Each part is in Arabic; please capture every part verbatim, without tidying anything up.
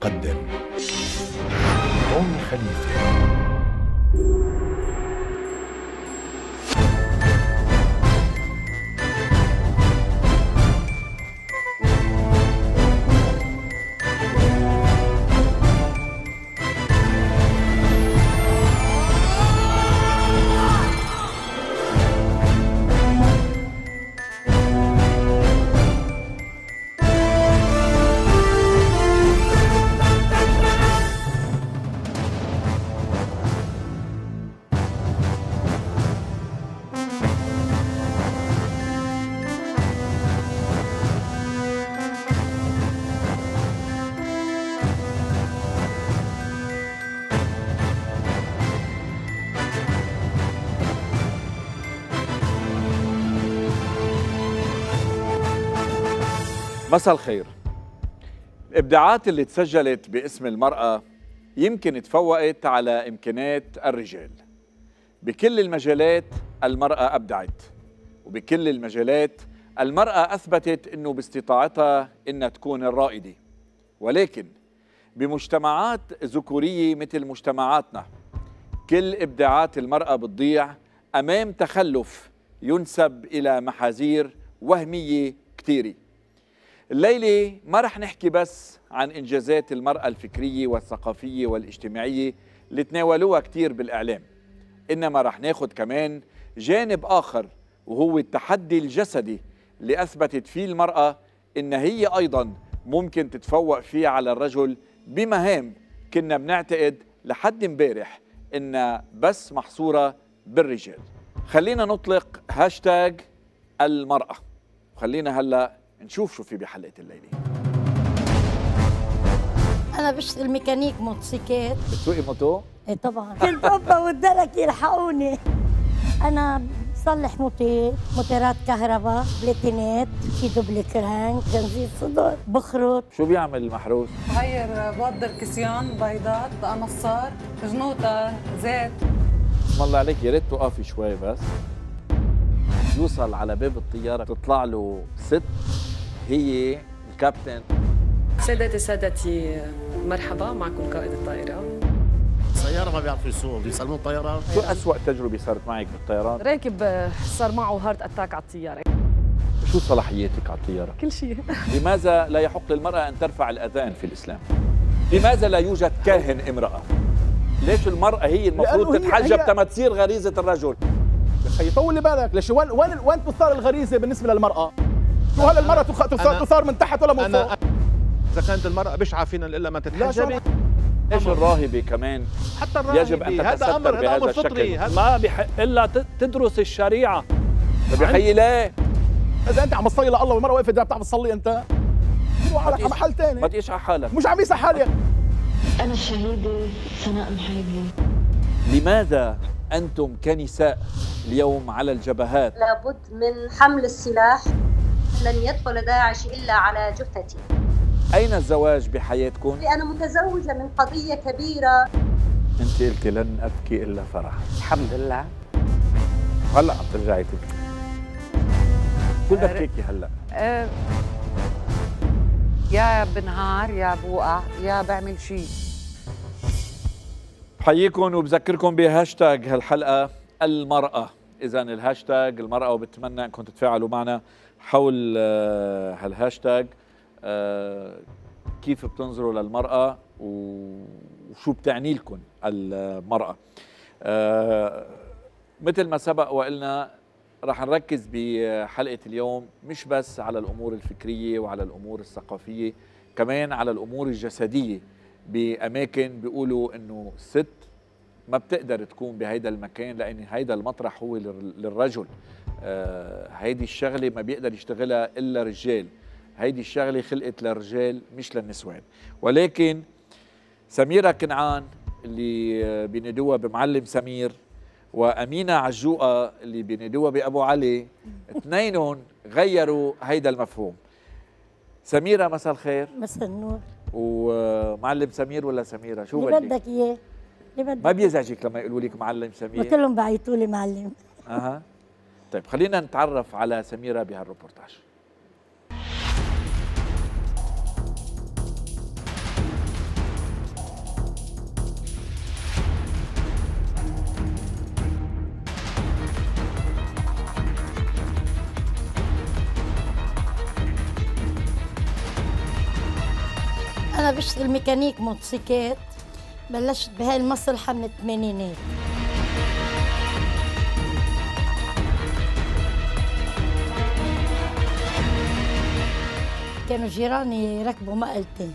تقدم طوني خليفة. مساء الخير. الإبداعات اللي تسجلت باسم المرأة يمكن تفوقت على إمكانات الرجال. بكل المجالات المرأة أبدعت، وبكل المجالات المرأة أثبتت إنه باستطاعتها إنها تكون الرائدة. ولكن بمجتمعات ذكورية مثل مجتمعاتنا كل إبداعات المرأة بتضيع أمام تخلف ينسب إلى محاذير وهمية كثيرة. الليلة ما رح نحكي بس عن إنجازات المرأة الفكرية والثقافية والاجتماعية اللي تناولوها كتير بالإعلام، إنما رح ناخد كمان جانب آخر، وهو التحدي الجسدي اللي أثبتت فيه المرأة إن هي أيضا ممكن تتفوق فيه على الرجل بمهام كنا بنعتقد لحد امبارح إنها بس محصورة بالرجال. خلينا نطلق هاشتاج المرأة، خلينا هلأ نشوف شو في بحلقة الليلة. أنا بشتغل ميكانيك موتوسيكلات. بتسوقي موتو؟ إيه طبعاً. البابا والدرك يلحقوني. أنا بصلح موتير، موتيرات كهرباء، بلاتينات، في دوبل كرانك، زنزير صدر، بخرط. شو بيعمل المحروس؟ بغير بوضر كسيان، بيضات، قمصار، جنوطة، زيت. بسم الله عليك، يا ريت توقفي شوي بس. يوصل على باب الطيارة تطلع له ست هي الكابتن. سادتي سادتي مرحبا، معكم قائد الطائرة. السيارة ما بيعرفوا يسوقوا، بيسلموا الطيارة. شو أسوأ تجربة صارت معك بالطيران؟ راكب صار معه هارت أتاك على الطيارة. شو صلاحياتك على الطيارة؟ كل شيء. لماذا لا يحق للمرأة أن ترفع الأذان في الإسلام؟ لماذا لا يوجد كاهن امرأة؟ ليش المرأة هي المفروض تتحجب هي... تما تصير غريزة الرجل؟ خي طول بالك، ليش وين وين تثار الغريزه بالنسبه للمراه؟ وهلا المراه تثار من تحت ولا من فوق؟ اذا كانت المراه بشعه فينا الا ما تتحجبي. ليش الراهبه كمان؟ حتى الراهبه يجب ان تتستر بهذا, هذا أمر الشكل. هذا ما بحق الا تدرس الشريعه. طيب يا خيي ليه؟ اذا انت عم تصلي لله والمراه واقفه بدها بتعرف تصلي انت؟ روح على محل ثاني. ما تقيس على حالك. مش عم يقيس على حالك. انا الشهيده سناء محيدلة. لماذا أنتم كنساء اليوم على الجبهات؟ لابد من حمل السلاح. لن يدخل داعش إلا على جثتي. أين الزواج بحياتكم؟ أنا متزوجة من قضية كبيرة. أنت قلتي لن أبكي إلا فرحا. الحمد لله. هلا عم ترجعي تبكي. شو بكيكي هلا؟ أه يا بنهار يا بوقع يا بعمل شيء. بحييكم وبذكركم بهاشتاج هالحلقة المرأة. إذن الهاشتاج المرأة، وبتمنى أنكم تتفاعلوا معنا حول هالهاشتاج. كيف بتنظروا للمرأة وشو بتعني لكم المرأة؟ مثل ما سبق وقلنا رح نركز بحلقة اليوم مش بس على الأمور الفكرية وعلى الأمور الثقافية، كمان على الأمور الجسدية. بأماكن بيقولوا إنه الست ما بتقدر تكون بهيدا المكان لأن هيدا المطرح هو للرجل. آه هيدي الشغلة ما بيقدر يشتغلها إلا رجال. هيدي الشغلة خلقت للرجال مش للنسوان. ولكن سميرة كنعان اللي بينادوها بمعلم سمير، وأمينة عجوقة اللي بينادوها بأبو علي، اثنينهم غيروا هيدا المفهوم. سميرة مساء الخير. مساء النور. ومعلم سمير ولا سميرة؟ شو بدك؟ اللي بدك إياه. ما بيزعجك لما يقولوا لك معلم سمير؟ قلت لهم بعيطوا لي معلم. أها طيب، خلينا نتعرف على سميرة بهالريبورتاج. أنا بشتغل ميكانيك موتوسيكلات، بلشت بهاي المصلحة من الثمانينات. كانوا جيراني يركبوا مقلتين،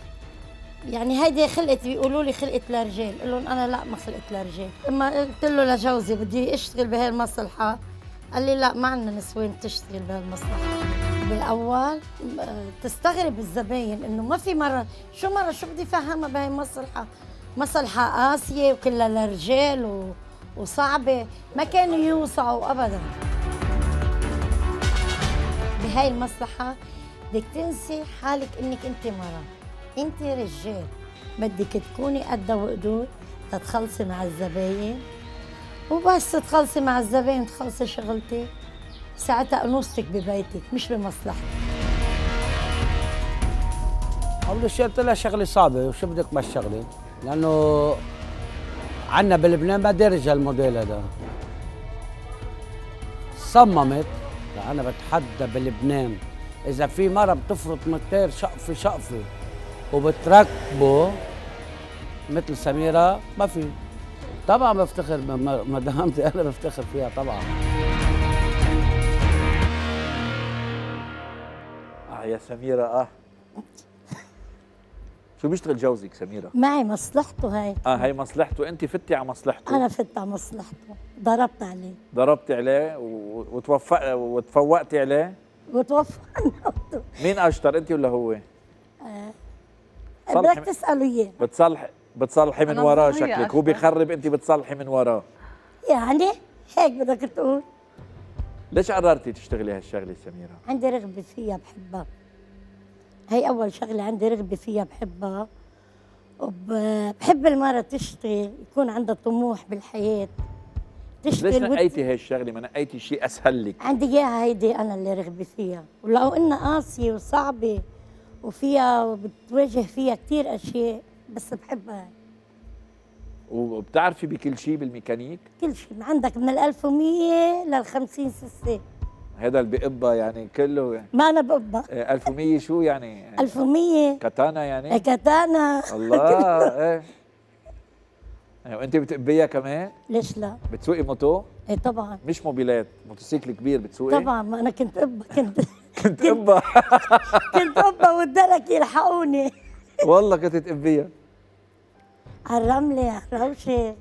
يعني هيدي خلقت، بيقولوا لي خلقت لرجال، قلت لهم أنا لا ما خلقت لرجال. لما قلت له لجوزي بدي أشتغل بهاي المصلحة، قال لي لا ما عندنا نسوان تشتغل بهاي المصلحة. بالأول تستغرب الزباين إنه ما في مرة، شو مرة شو بدي فهمها بهاي المصلحة، مصلحة قاسية وكلها لرجال و... وصعبة، ما كانوا يوسعوا أبداً. بهاي المصلحة بدك تنسي حالك إنك أنت مرة، أنت رجال، بدك تكوني قد وقدود تتخلصي مع الزباين، وبس تخلصي مع الزباين تخلصي شغلتك. ساعتها أنوثتك ببيتك مش بمصلحتك. أول شيء قلت لها شغلة صعبة وشو بدك ما الشغلة؟ لأنه عنا بلبنان ما دارج هالموديل هذا. صممت، أنا بتحدى بلبنان إذا في مرة بتفرط متير شقفة شقفة وبتركبه مثل سميرة ما في. طبعا بفتخر مدامتي، أنا بفتخر فيها طبعا. يا سميرة اه شو بيشتغل جوزك سميرة؟ معي مصلحته هاي. اه هاي مصلحته، انت فتي على مصلحته. انا فتت على مصلحته، ضربت عليه. ضربت عليه وتوفق وتفوقتي عليه؟ وتوفقنا. مين اشطر انت ولا هو؟ آه. بدك تساله اياه. بتصلحي بتصلحي من وراه شكلك، هو بيخرب انت بتصلحي من وراه. يعني هيك بدك تقول. ليش قررتي تشتغلي هالشغله سميرة؟ عندي رغبه فيها بحبها. هي اول شغله عندي رغبه فيها بحبها، وبحب المرأة تشتغل، يكون عندها طموح بالحياه تشتغل. ليش نقيتي وت... هي الشغله؟ ما نقيتي شيء اسهل لك؟ عندي اياها هيدي انا اللي رغبه فيها، ولو انها قاسيه وصعبه وفيها وبتواجه فيها كثير اشياء، بس بحبها. وبتعرفي بكل شيء بالميكانيك؟ كل شيء، عندك من الألف ومية للخمسين سلسة. هذا اللي بقبها يعني كله؟ ما أنا بقبها. ألف ومية شو يعني؟ ألف ومية كتانا يعني؟ كتانا الله. ايه وأنت بتقبيها كمان؟ ليش لا؟ بتسوقي موتو؟ ايه طبعا. مش موبيلات، موتوسيكل كبير بتسوقي؟ طبعا، ما أنا كنت قبها كنت كنت قبها كنت قبها والدرك يلحقوني. والله كنت تقبيها؟ عالرملة عالروشة.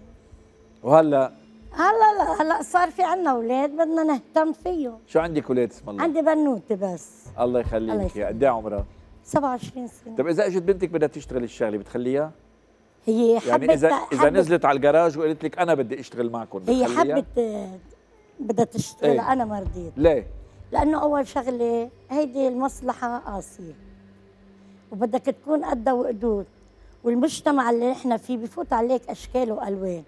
وهلا؟ هلا لا، هلا صار في عنا اولاد بدنا نهتم فيهم. شو عندك اولاد اسم الله؟ عندي بنوتة بس. الله يخليك. قد ايه عمرها؟ سبعة وعشرين سنة. طيب إذا إجت بنتك بدها تشتغل الشغلة بتخليها؟ هي حبت يعني إذا حبت إذا نزلت على الجراج وقالت لك أنا بدي أشتغل معكم هي حبت بدها تشتغل. ايه؟ أنا ما رضيت. ليه؟ لأنه أول شغلة هيدي المصلحة قاسية وبدك تكون قدها وقدود، والمجتمع اللي نحن فيه بفوت عليك اشكال والوان.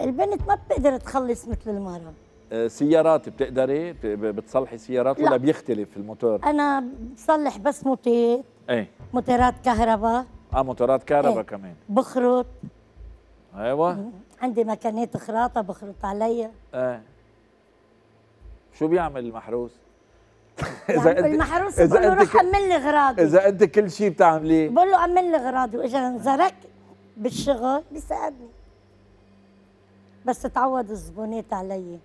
البنت ما بتقدر تخلص مثل المرأة. سيارات بتقدري بتصلحي سيارات؟ لا. ولا بيختلف الموتور؟ انا بصلح بس موتير. ايه موتورات كهرباء. اه موتورات كهرباء. ايه. كمان بخرط. ايوه عندي مكانات خراطه بخرط عليا. ايه شو بيعمل المحروس؟ إذا يعني المحروس بقول له روح عمل لي غراضي. إذا أنت كل شيء بتعمليه بقول له عمل لي غراضي، وإجا انزرك بالشغل بيساعدني، بس تعود الزبونات علي.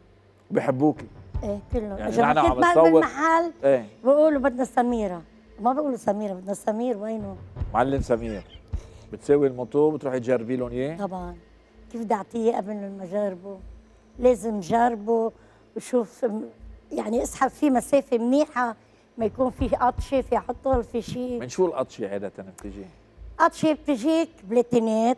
بحبوكي؟ إيه كلهم. يعني إجا كنت بقلب بالمحل ايه؟ بقولوا بدنا سميرة، ما بقولوا سميرة، بدنا سمير. وينه؟ معلم سمير. بتساوي الموتور بتروحي تجربي لهم إياه؟ طبعاً، كيف بدي أعطيه قبل ما أجربه؟ لازم جربه وشوف، يعني اسحب فيه مسافه منيحه، ما يكون فيه قطشه، في عطل، في شيء. من شو القطشه عاده بتجي؟ قطشه بتجيك بلاتينات.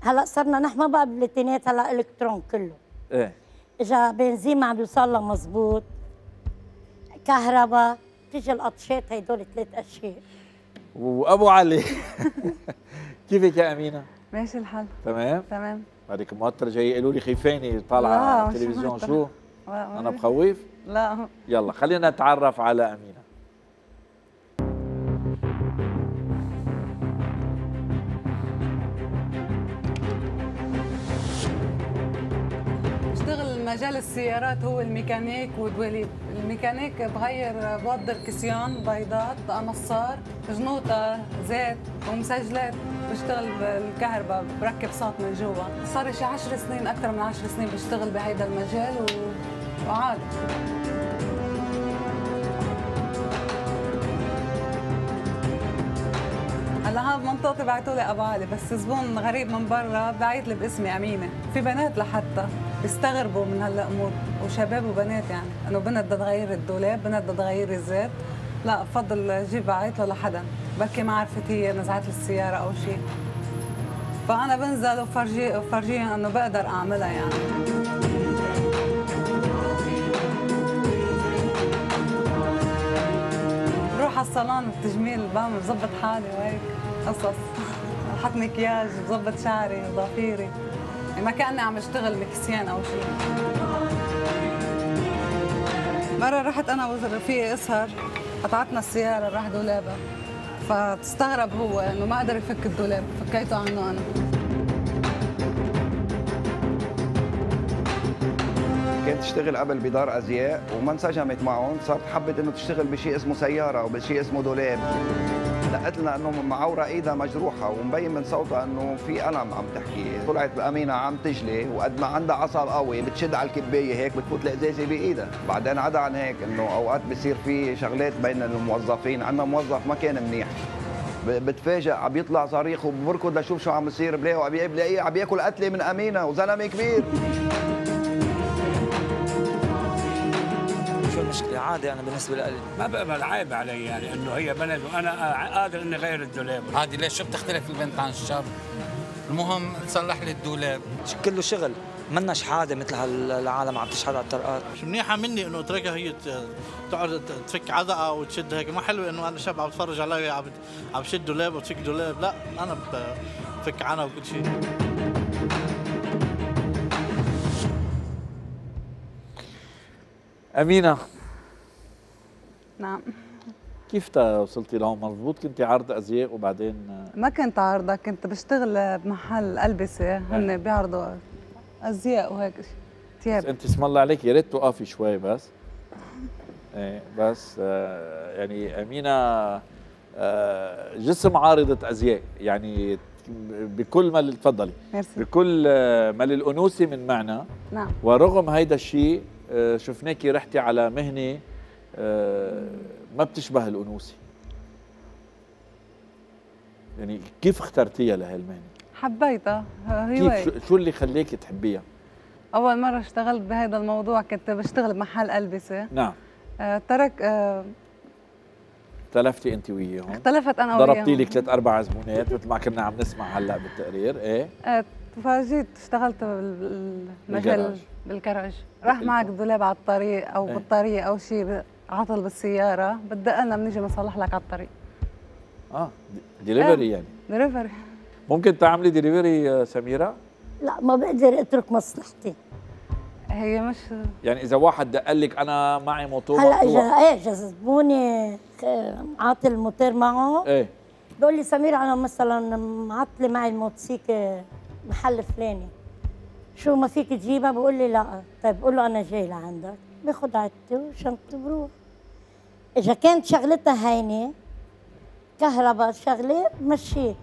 هلا صرنا نحن ما بقى بلاتينات، هلا الكترون كله. ايه اجا بنزين ما عم يوصل له مضبوط، كهرباء، بتجي القطشات، هدول ثلاث اشياء. وابو علي كيفك يا امينه؟ ماشي الحال تمام؟ تمام. بعدك موتر جاي يقولوا لي خيفاني طالعه على التلفزيون. شو؟ أنا بخوف؟ لا. يلا خلينا نتعرف على أمينة. بشتغل مجال السيارات هو الميكانيك والدواليب. الميكانيك بغير بوضر كسيان، بيضات، قمصار، جنوطه، زيت ومسجلات، بشتغل بالكهرباء، بركب صوت من جوا. صار لي شي عشر سنين، اكثر من عشر سنين بشتغل بهيدا المجال و... وعادي. هلا هاد منطقتي بعتوا لي ابو علي، بس زبون غريب من برا بعيط لي باسمي امينه. في بنات لحتى استغربوا من هالامور، وشباب وبنات، يعني انه بنت بدها تغير الدولاب، بنت بدها تغير الزيت، لا بفضل جيب بعيط له لحدا، بركي ما عرفت هي نزعت السياره او شيء. فانا بنزل وفرجي وفرجيها انه بقدر اعملها يعني. الصالون التجميل بعمل، بظبط حالي وهيك قصص، بحط مكياج، بظبط شعري وضفيري، ما كأني عم اشتغل مكسيان او شيء. مرة رحت انا ورفيقي اسهر، قطعتنا السيارة راح دولابها، فتستغرب هو انه ما قدر يفك الدولاب، فكيته عنه انا. كانت تشتغل قبل بدار ازياء وما انسجمت معهم، صارت حبت انه تشتغل بشيء اسمه سياره او بشيء اسمه دولاب. لقت لنا انه معوره ايدها مجروحه ومبين من صوتها انه في الم عم تحكي. طلعت بامينه عم تجلي، وقد ما عندها عصب قوي بتشد على الكبايه هيك بتفوت الازازه بايدها. بعدين عدا عن هيك انه اوقات بصير في شغلات بين الموظفين، عندنا موظف ما كان منيح، بتفاجئ عم يطلع صريخ وبركض لشوف شو عم بصير، بلاقيه بلاقيه عم ياكل قتله من امينه، وزلمه كبير. مشكلة عادي، أنا بالنسبة لي ما بقبل، عيب علي يعني إنه هي بنت وأنا قادر إني غير الدولاب. عادي، ليش شو بتختلف البنت عن الشاب؟ المهم تصلح لي الدولاب. كله شغل، منا شحادة مثل هالعالم عم تشحد على الطرقات. مش منيحة مني إنه أتركها هي تقعد تفك عذقة وتشد هيك، ما حلو إنه أنا شاب عم بتفرج علي عم عم بشد دولاب وتفك دولاب، لا أنا بفك عنها وكل شيء. أمينة، نعم، كيف وصلتي لهون؟ مضبوط كنتي عارضة أزياء وبعدين؟ ما كنت عارضة، كنت بشتغل بمحل ألبسة، هن بيعرضوا أزياء وهيك ثياب. أنت اسم الله عليك، يا ريت توقفي شوي بس. إيه بس آه يعني أمينة آه جسم عارضة أزياء، يعني بكل ما تفضلي، بكل آه ما للأنوثة من معنى. نعم. ورغم هيدا الشيء شفناكي رحتي على مهنة ما بتشبه الأنوثة، يعني كيف اخترتيها لهالمهنة؟ حبيتها هواية. كيف، شو اللي خليكي تحبيها؟ أول مرة اشتغلت بهذا الموضوع كنت بشتغل بمحل ألبسة. نعم. اه ترك اه اختلفتي أنت وياهم؟ اختلفت أنا وياهم، ضربتي لك ثلاث أربع زبونات مثل ما كنا عم نسمع هلا بالتقرير. إيه؟ اه فجيت اشتغلت بالمجال بالكراج، راح معك الدولاب على الطريق او ايه؟ بالطريق او شيء عطل بالسياره، بدق لنا بنيجي بنصلح لك على الطريق. اه دليفري. ايه؟ يعني دليفري. ممكن تعملي دليفري سميره؟ لا، ما بقدر اترك مصلحتي. هي مش يعني اذا واحد دق لك انا معي موتور هلا اجى ايه زبوني عاطل الموتور معه، ايه بقول لي سميره انا مثلا معطله معي الموتوسيكل محل فلاني، شو ما فيك تجيبها؟ بقول لي لا. طيب بقول له انا جاي لعندك، باخذ عدتي وشنطتي بروح. اذا كانت شغلتها هينه كهرباء شغله بمشيه،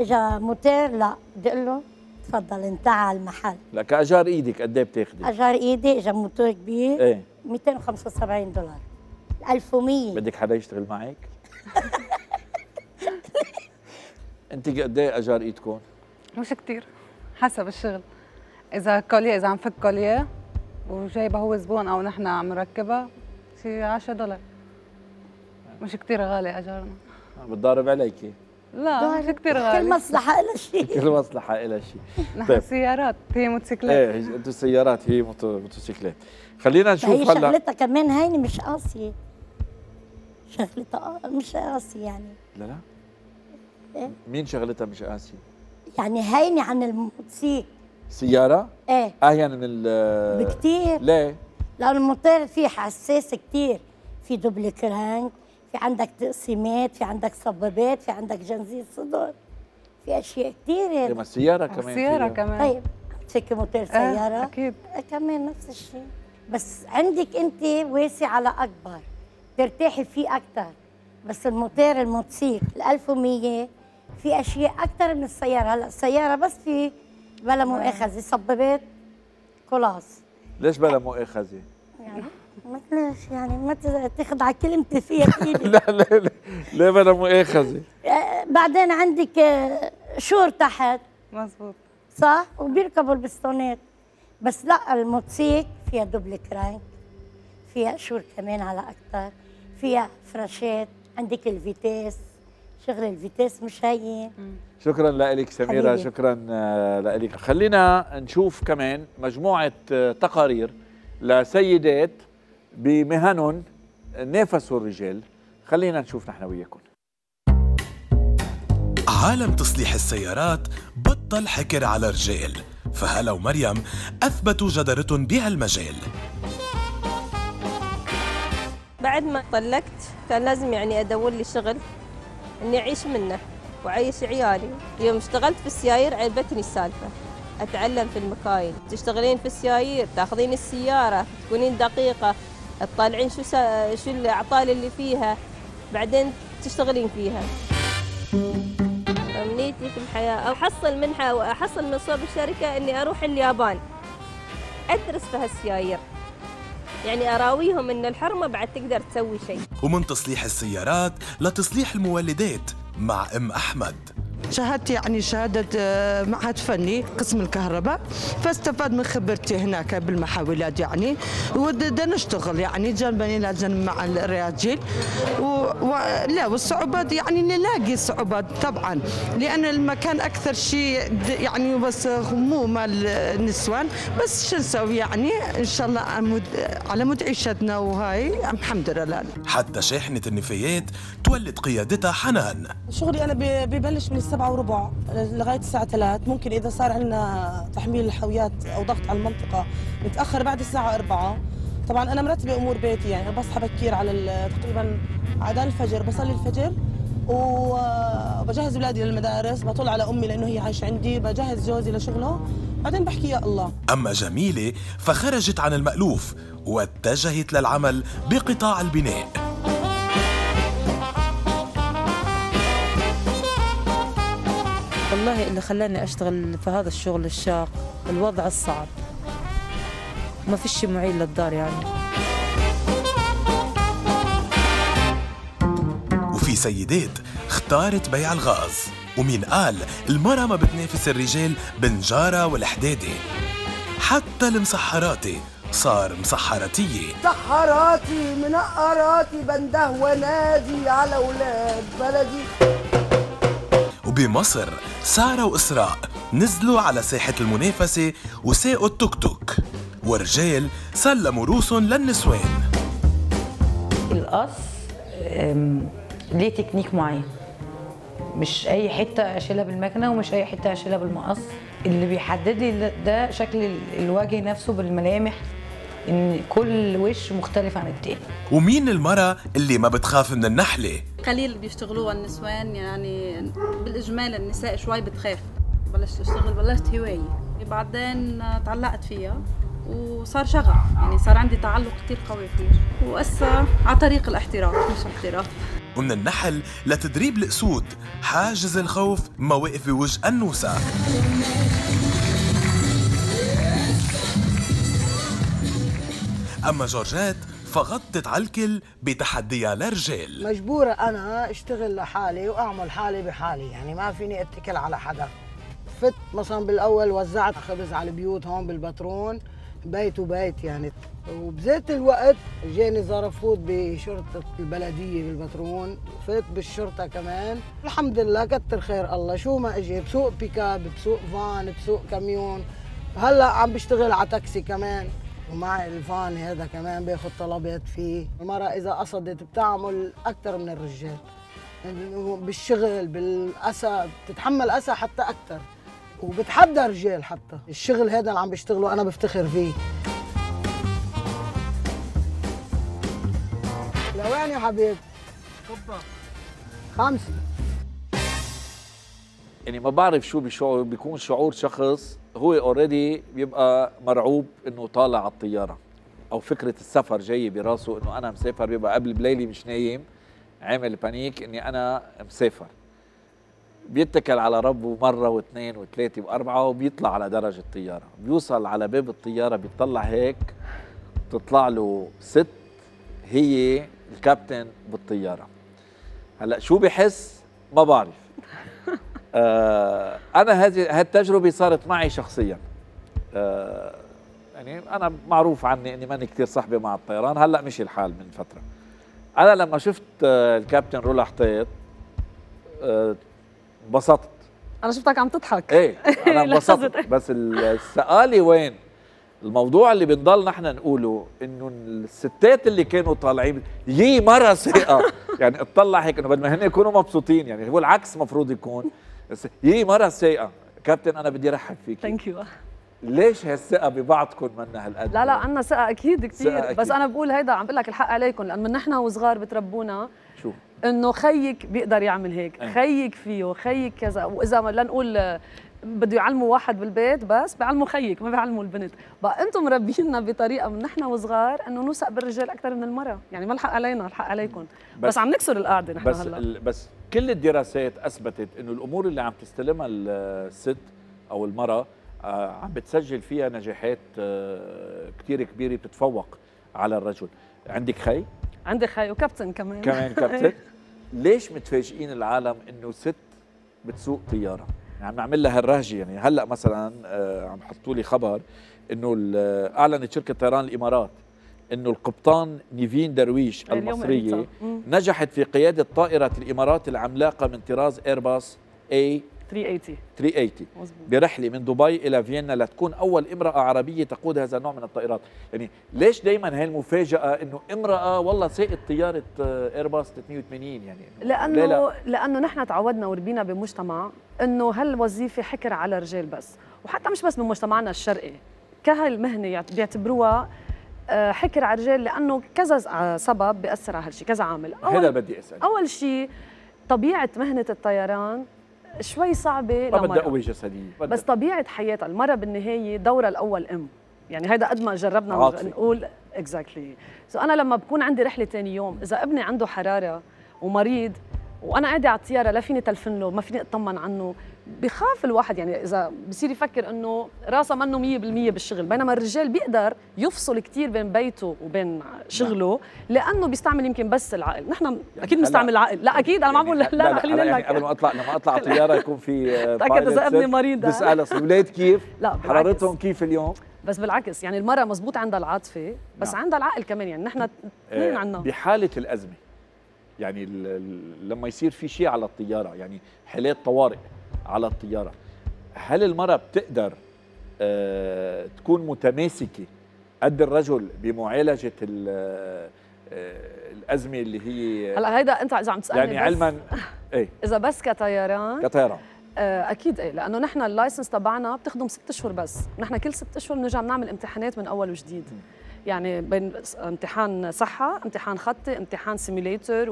اجا موتير لا بدي اقول له تفضل انت على المحل. لك اجار ايدك قد ايه بتاخذي؟ اجار ايدي اجا موتور كبير، ايه مئتين وخمسة وسبعين دولار. ألف ومية. بدك حدا يشتغل معك؟ انت قد ايه اجار ايدكم؟ مش كثير، حسب الشغل. إذا كولية، إذا عم فك كولية وجايبها هو زبون أو نحن عم نركبها، شي عشرة دولار، مش كثير غالي أجارنا. بتضارب عليكي؟ لا مش كثير غالي. كل مصلحة إلها شيء. كل مصلحة إلها شيء. نحن طيب. سيارات، هي موتوسيكلات. إيه أنتم سيارات، هي موتوسيكلات. خلينا نشوف هلا. هي شغلتها كمان هيني مش قاسية. شغلتها مش قاسية يعني. لا لا. إيه؟ مين شغلتها مش قاسية؟ يعني هيني عن الموتوسيكل. سيارة؟ ايه اهين من ال بكتير. ليه؟ لأن الموتور فيه حساس كتير، في دبل كرانك، في عندك تقسيمات، في عندك صبابات، في عندك جنزير صدر، في أشياء كتير. لما السيارة كمان، السيارة كمان. طيب تشكي موتور سياره. آه اكيد كمان نفس الشيء، بس عندك انت واسع على اكبر ترتاحي فيه اكثر. بس الموتور الموتوسيكل ال ألف ومية في اشياء اكثر من السياره. هلا السياره بس في بلا مؤاخذه صببات خلاص. ليش بلا مؤاخذه؟ يعني ما ليش يعني ما تخضع كلمتي فيها ايدي. لا لا لا لا بلا مؤاخذه. بعدين عندك شور تحت مظبوط صح، وبيركبوا البستونات. بس لا الموتوسيكل فيها دبل كرانك، فيها شور كمان على اكثر، فيها فراشات، عندك الفيتاس، شغل الفيتاس مش هين. شكرا لك سميرة حبيبي. شكرا لك. خلينا نشوف كمان مجموعة تقارير لسيدات بمهنهم نافسوا الرجال، خلينا نشوف نحن وياكم. عالم تصليح السيارات بطل حكر على رجال، فهلا ومريم أثبتوا جدارتهم بهالمجال. بعد ما طلقت كان لازم يعني ادور لي شغل اني اعيش منه واعيش عيالي. يوم اشتغلت في السيايير عيبتني السالفه، اتعلم في المكاين. تشتغلين في السيايير، تاخذين السياره، تكونين دقيقه، تطالعين شو سا... شو الاعطال اللي فيها، بعدين تشتغلين فيها. امنيتي في الحياه احصل منحه واحصل من صوب الشركه اني اروح اليابان ادرس في هالسيايير، يعني أراويهم إن الحرمة بعد تقدر تسوي شيء. ومن تصليح السيارات لتصليح المولدات مع أم أحمد. شهدت يعني شهادة معهد فني قسم الكهرباء، فاستفاد من خبرتي هناك بالمحاولات يعني، ودا نشتغل يعني جنبا إلى جنب مع الرجال و... و... لا والصعوبات يعني نلاقي صعوبات طبعا، لأن المكان أكثر شيء يعني بس غمومة النسوان، بس شو نسوي يعني إن شاء الله على مد عيشتنا وهاي الحمد لله. حتى شاحنة النفايات تولد قيادتها حنان. شغلي أنا ببلش من السبعة وربع لغاية الساعة ثلاث، ممكن إذا صار عندنا تحميل الحاويات أو ضغط على المنطقة نتأخر بعد الساعة أربعة. طبعاً أنا مرتبة أمور بيتي، يعني بصحى بكير على تقريباً عدال الفجر، بصلي الفجر وبجهز أولادي للمدارس، بطل على أمي لأنه هي عايشة عندي، بجهز جوزي لشغله، بعدين بحكي يا الله. أما جميلة فخرجت عن المألوف واتجهت للعمل بقطاع البناء. والله اللي خلاني أشتغل في هذا الشغل الشاق الوضع الصعب، ما فيش معين للدار يعني. وفي سيدات اختارت بيع الغاز، ومين قال المرأة ما بتنافس الرجال بنجارة والحدادة. حتى المسحراتي صار مسحراتية. مسحراتي منقراتي بنده ونادي على أولاد بلدي. بمصر سارة وإسراء نزلوا على ساحة المنافسة وساقوا التوك توك، والرجال سلموا رؤوسهم للنسوان. القص ليه تكنيك معين، مش أي حتة أشيلها بالمكنة ومش أي حتة أشيلها بالمقص. اللي بيحدد لي ده شكل الوجه نفسه بالملامح، إن كل وش مختلف عن التاني. ومين المرأة اللي ما بتخاف من النحلة؟ قليل بيشتغلوها النسوان، يعني بالإجمال النساء شوي بتخاف. بلشت أشتغل، بلشت هواية، بعدين تعلقت فيها وصار شغف، يعني صار عندي تعلق كتير قوي فيها، وأسا على طريق الاحتراف مش احتراف. ومن النحل لتدريب الأسود، حاجز الخوف، مواقف بوجه النوسة. أما جورجات فغطت على الكل بتحديها للرجال. مجبورة أنا أشتغل لحالي وأعمل حالي بحالي، يعني ما فيني أتكل على حدا. فت مثلا بالأول وزعت خبز على البيوت هون بالبترون، بيت وبيت يعني. وبذات الوقت جاني زرفوت بشرطة البلدية بالبترون، فت بالشرطة كمان. الحمد لله كتر خير الله، شو ما أجي بسوق بيكاب، بسوق فان، بسوق كاميون، هلا عم بشتغل على تاكسي كمان. ومع الفان هذا كمان باخذ طلبات فيه. المرأة إذا قصدت بتعمل أكثر من الرجال، بالشغل بالأسى بتتحمل أسى حتى أكثر، وبتحدى رجال حتى. الشغل هذا اللي عم بشتغله أنا بفتخر فيه. لوين يا حبيبي؟ تفضل. خمسة. يعني ما بعرف شو بشعور بيكون شعور شخص هو اوريدي بيبقى مرعوب انه طالع على الطياره، او فكره السفر جايه براسه انه انا مسافر، بيبقى قبل بليله مش نايم، عامل بانيك اني انا مسافر. بيتكل على ربه مره واثنين وثلاثه واربعه وبيطلع على درج الطياره، بيوصل على باب الطياره بيطلع هيك، بتطلع له ست هي الكابتن بالطياره. هلا شو بحس؟ ما بعرف. آه انا هذه هالتجربه صارت معي شخصيا. آه يعني انا معروف عني اني ماني كثير صاحبه مع الطيران، هلا مشي الحال من فتره. انا لما شفت آه الكابتن رولا حطيط انبسطت. آه انا شفتك عم تضحك. ايه انا انبسطت. بس السؤال وين؟ الموضوع اللي بنضل نحن نقوله انه الستات اللي كانوا طالعين يي مره ثقه، يعني اطلع هيك انه بدل ما هن يكونوا مبسوطين، يعني هو العكس مفروض يكون، بس يي مره ثقه، كابتن انا بدي ارحب فيك. ثانك يو. ليش هالثقه ببعضكم منا هالقد؟ لا لا عندنا ثقه اكيد كثير، بس انا بقول هيدا عم بقول لك الحق عليكم، لانه نحن وصغار بتربونا شو؟ انه خيك بيقدر يعمل هيك، أه. خيك فيه، خيك كذا، واذا لنقول بده يعلموا واحد بالبيت بس بيعلموا خيك، ما بيعلموا البنت. بقى انتم مربينا بطريقه من نحن وصغار انه نوثق بالرجال اكثر من المراه، يعني ما الحق علينا، الحق عليكم، بس, بس عم نكسر القاعده نحن بس هلا. بس كل الدراسات اثبتت انه الامور اللي عم تستلمها الست او المراه عم بتسجل فيها نجاحات كثير كبيره، بتتفوق على الرجل. عندك خي؟ عندي خي وكابتن كمان كمان كابتن. ليش متفاجئين العالم انه ست بتسوق طياره؟ عم نعمل لها هالرهجه، يعني هلا مثلا عم حطوا لي خبر انه اعلنت شركه طيران الامارات انه القبطان نيفين درويش المصريه نجحت في قياده طائره الامارات العملاقه من طراز ايرباص اي ثلاث مئة وثمانين برحله من دبي الى فيينا، لتكون اول امراه عربيه تقود هذا النوع من الطائرات. يعني ليش دائما هي المفاجاه انه امراه والله سائقه طياره ايرباص ثلاث مئة وثمانين؟ يعني لانه لا لا. لانه نحن تعودنا وربينا بمجتمع انه هالوظيفه حكر على الرجال بس، وحتى مش بس بمجتمعنا الشرقي، كهالمهنه بيعتبروها حكر على الرجال، لانه كذا سبب بياثر على هالشيء، كذا عامل. هذا بدي اسال. اول شيء طبيعه مهنه الطيران شوي صعبة، ما بدها قوة جسدية، بس طبيعة حياتها المرأة بالنهاية دورها الأول أم، يعني هيدا قد ما جربنا عاطفي. نقول اكزاكتلي exactly. سو so أنا لما بكون عندي رحلة ثاني يوم، إذا ابني عنده حرارة ومريض وأنا قاعدة على الطيارة، لا فيني تلفن له، ما فيني أطمن عنه، بخاف الواحد، يعني إذا بصير يفكر إنه راسه منه مية بالمية بالشغل، بينما الرجال بيقدر يفصل كتير بين بيته وبين شغله، لأنه بيستعمل يمكن بس العقل. نحن يعني أكيد بنستعمل العقل، لا أكيد أنا ما عم بقول لا لا خلينا نحكي، يعني قبل ما أطلع لما أطلع طيارة يكون في تأكد إذا ابني مريض، بسأل الأولاد كيف حرارتهم كيف اليوم. بس بالعكس، يعني المرأة مزبوط عندها العاطفة، بس عندها العقل كمان، يعني نحن اثنين عندنا. بحالة الأزمة، يعني لما يصير في شيء على الطيارة، يعني حالات طوارئ على الطيارة، هل المرأة بتقدر آه تكون متماسكة قد الرجل بمعالجة آه الأزمة اللي هي؟ هلا هيدا أنت إذا عم تسألني، يعني علما إيه؟ إذا بس كطيران كطيران آه أكيد إيه، لأنه نحن اللايسنس تبعنا بتخدم ست أشهر بس، نحن كل ست أشهر بنرجع بنعمل امتحانات من أول وجديد. يعني بين امتحان صحة، امتحان خطي، امتحان سيميليتر،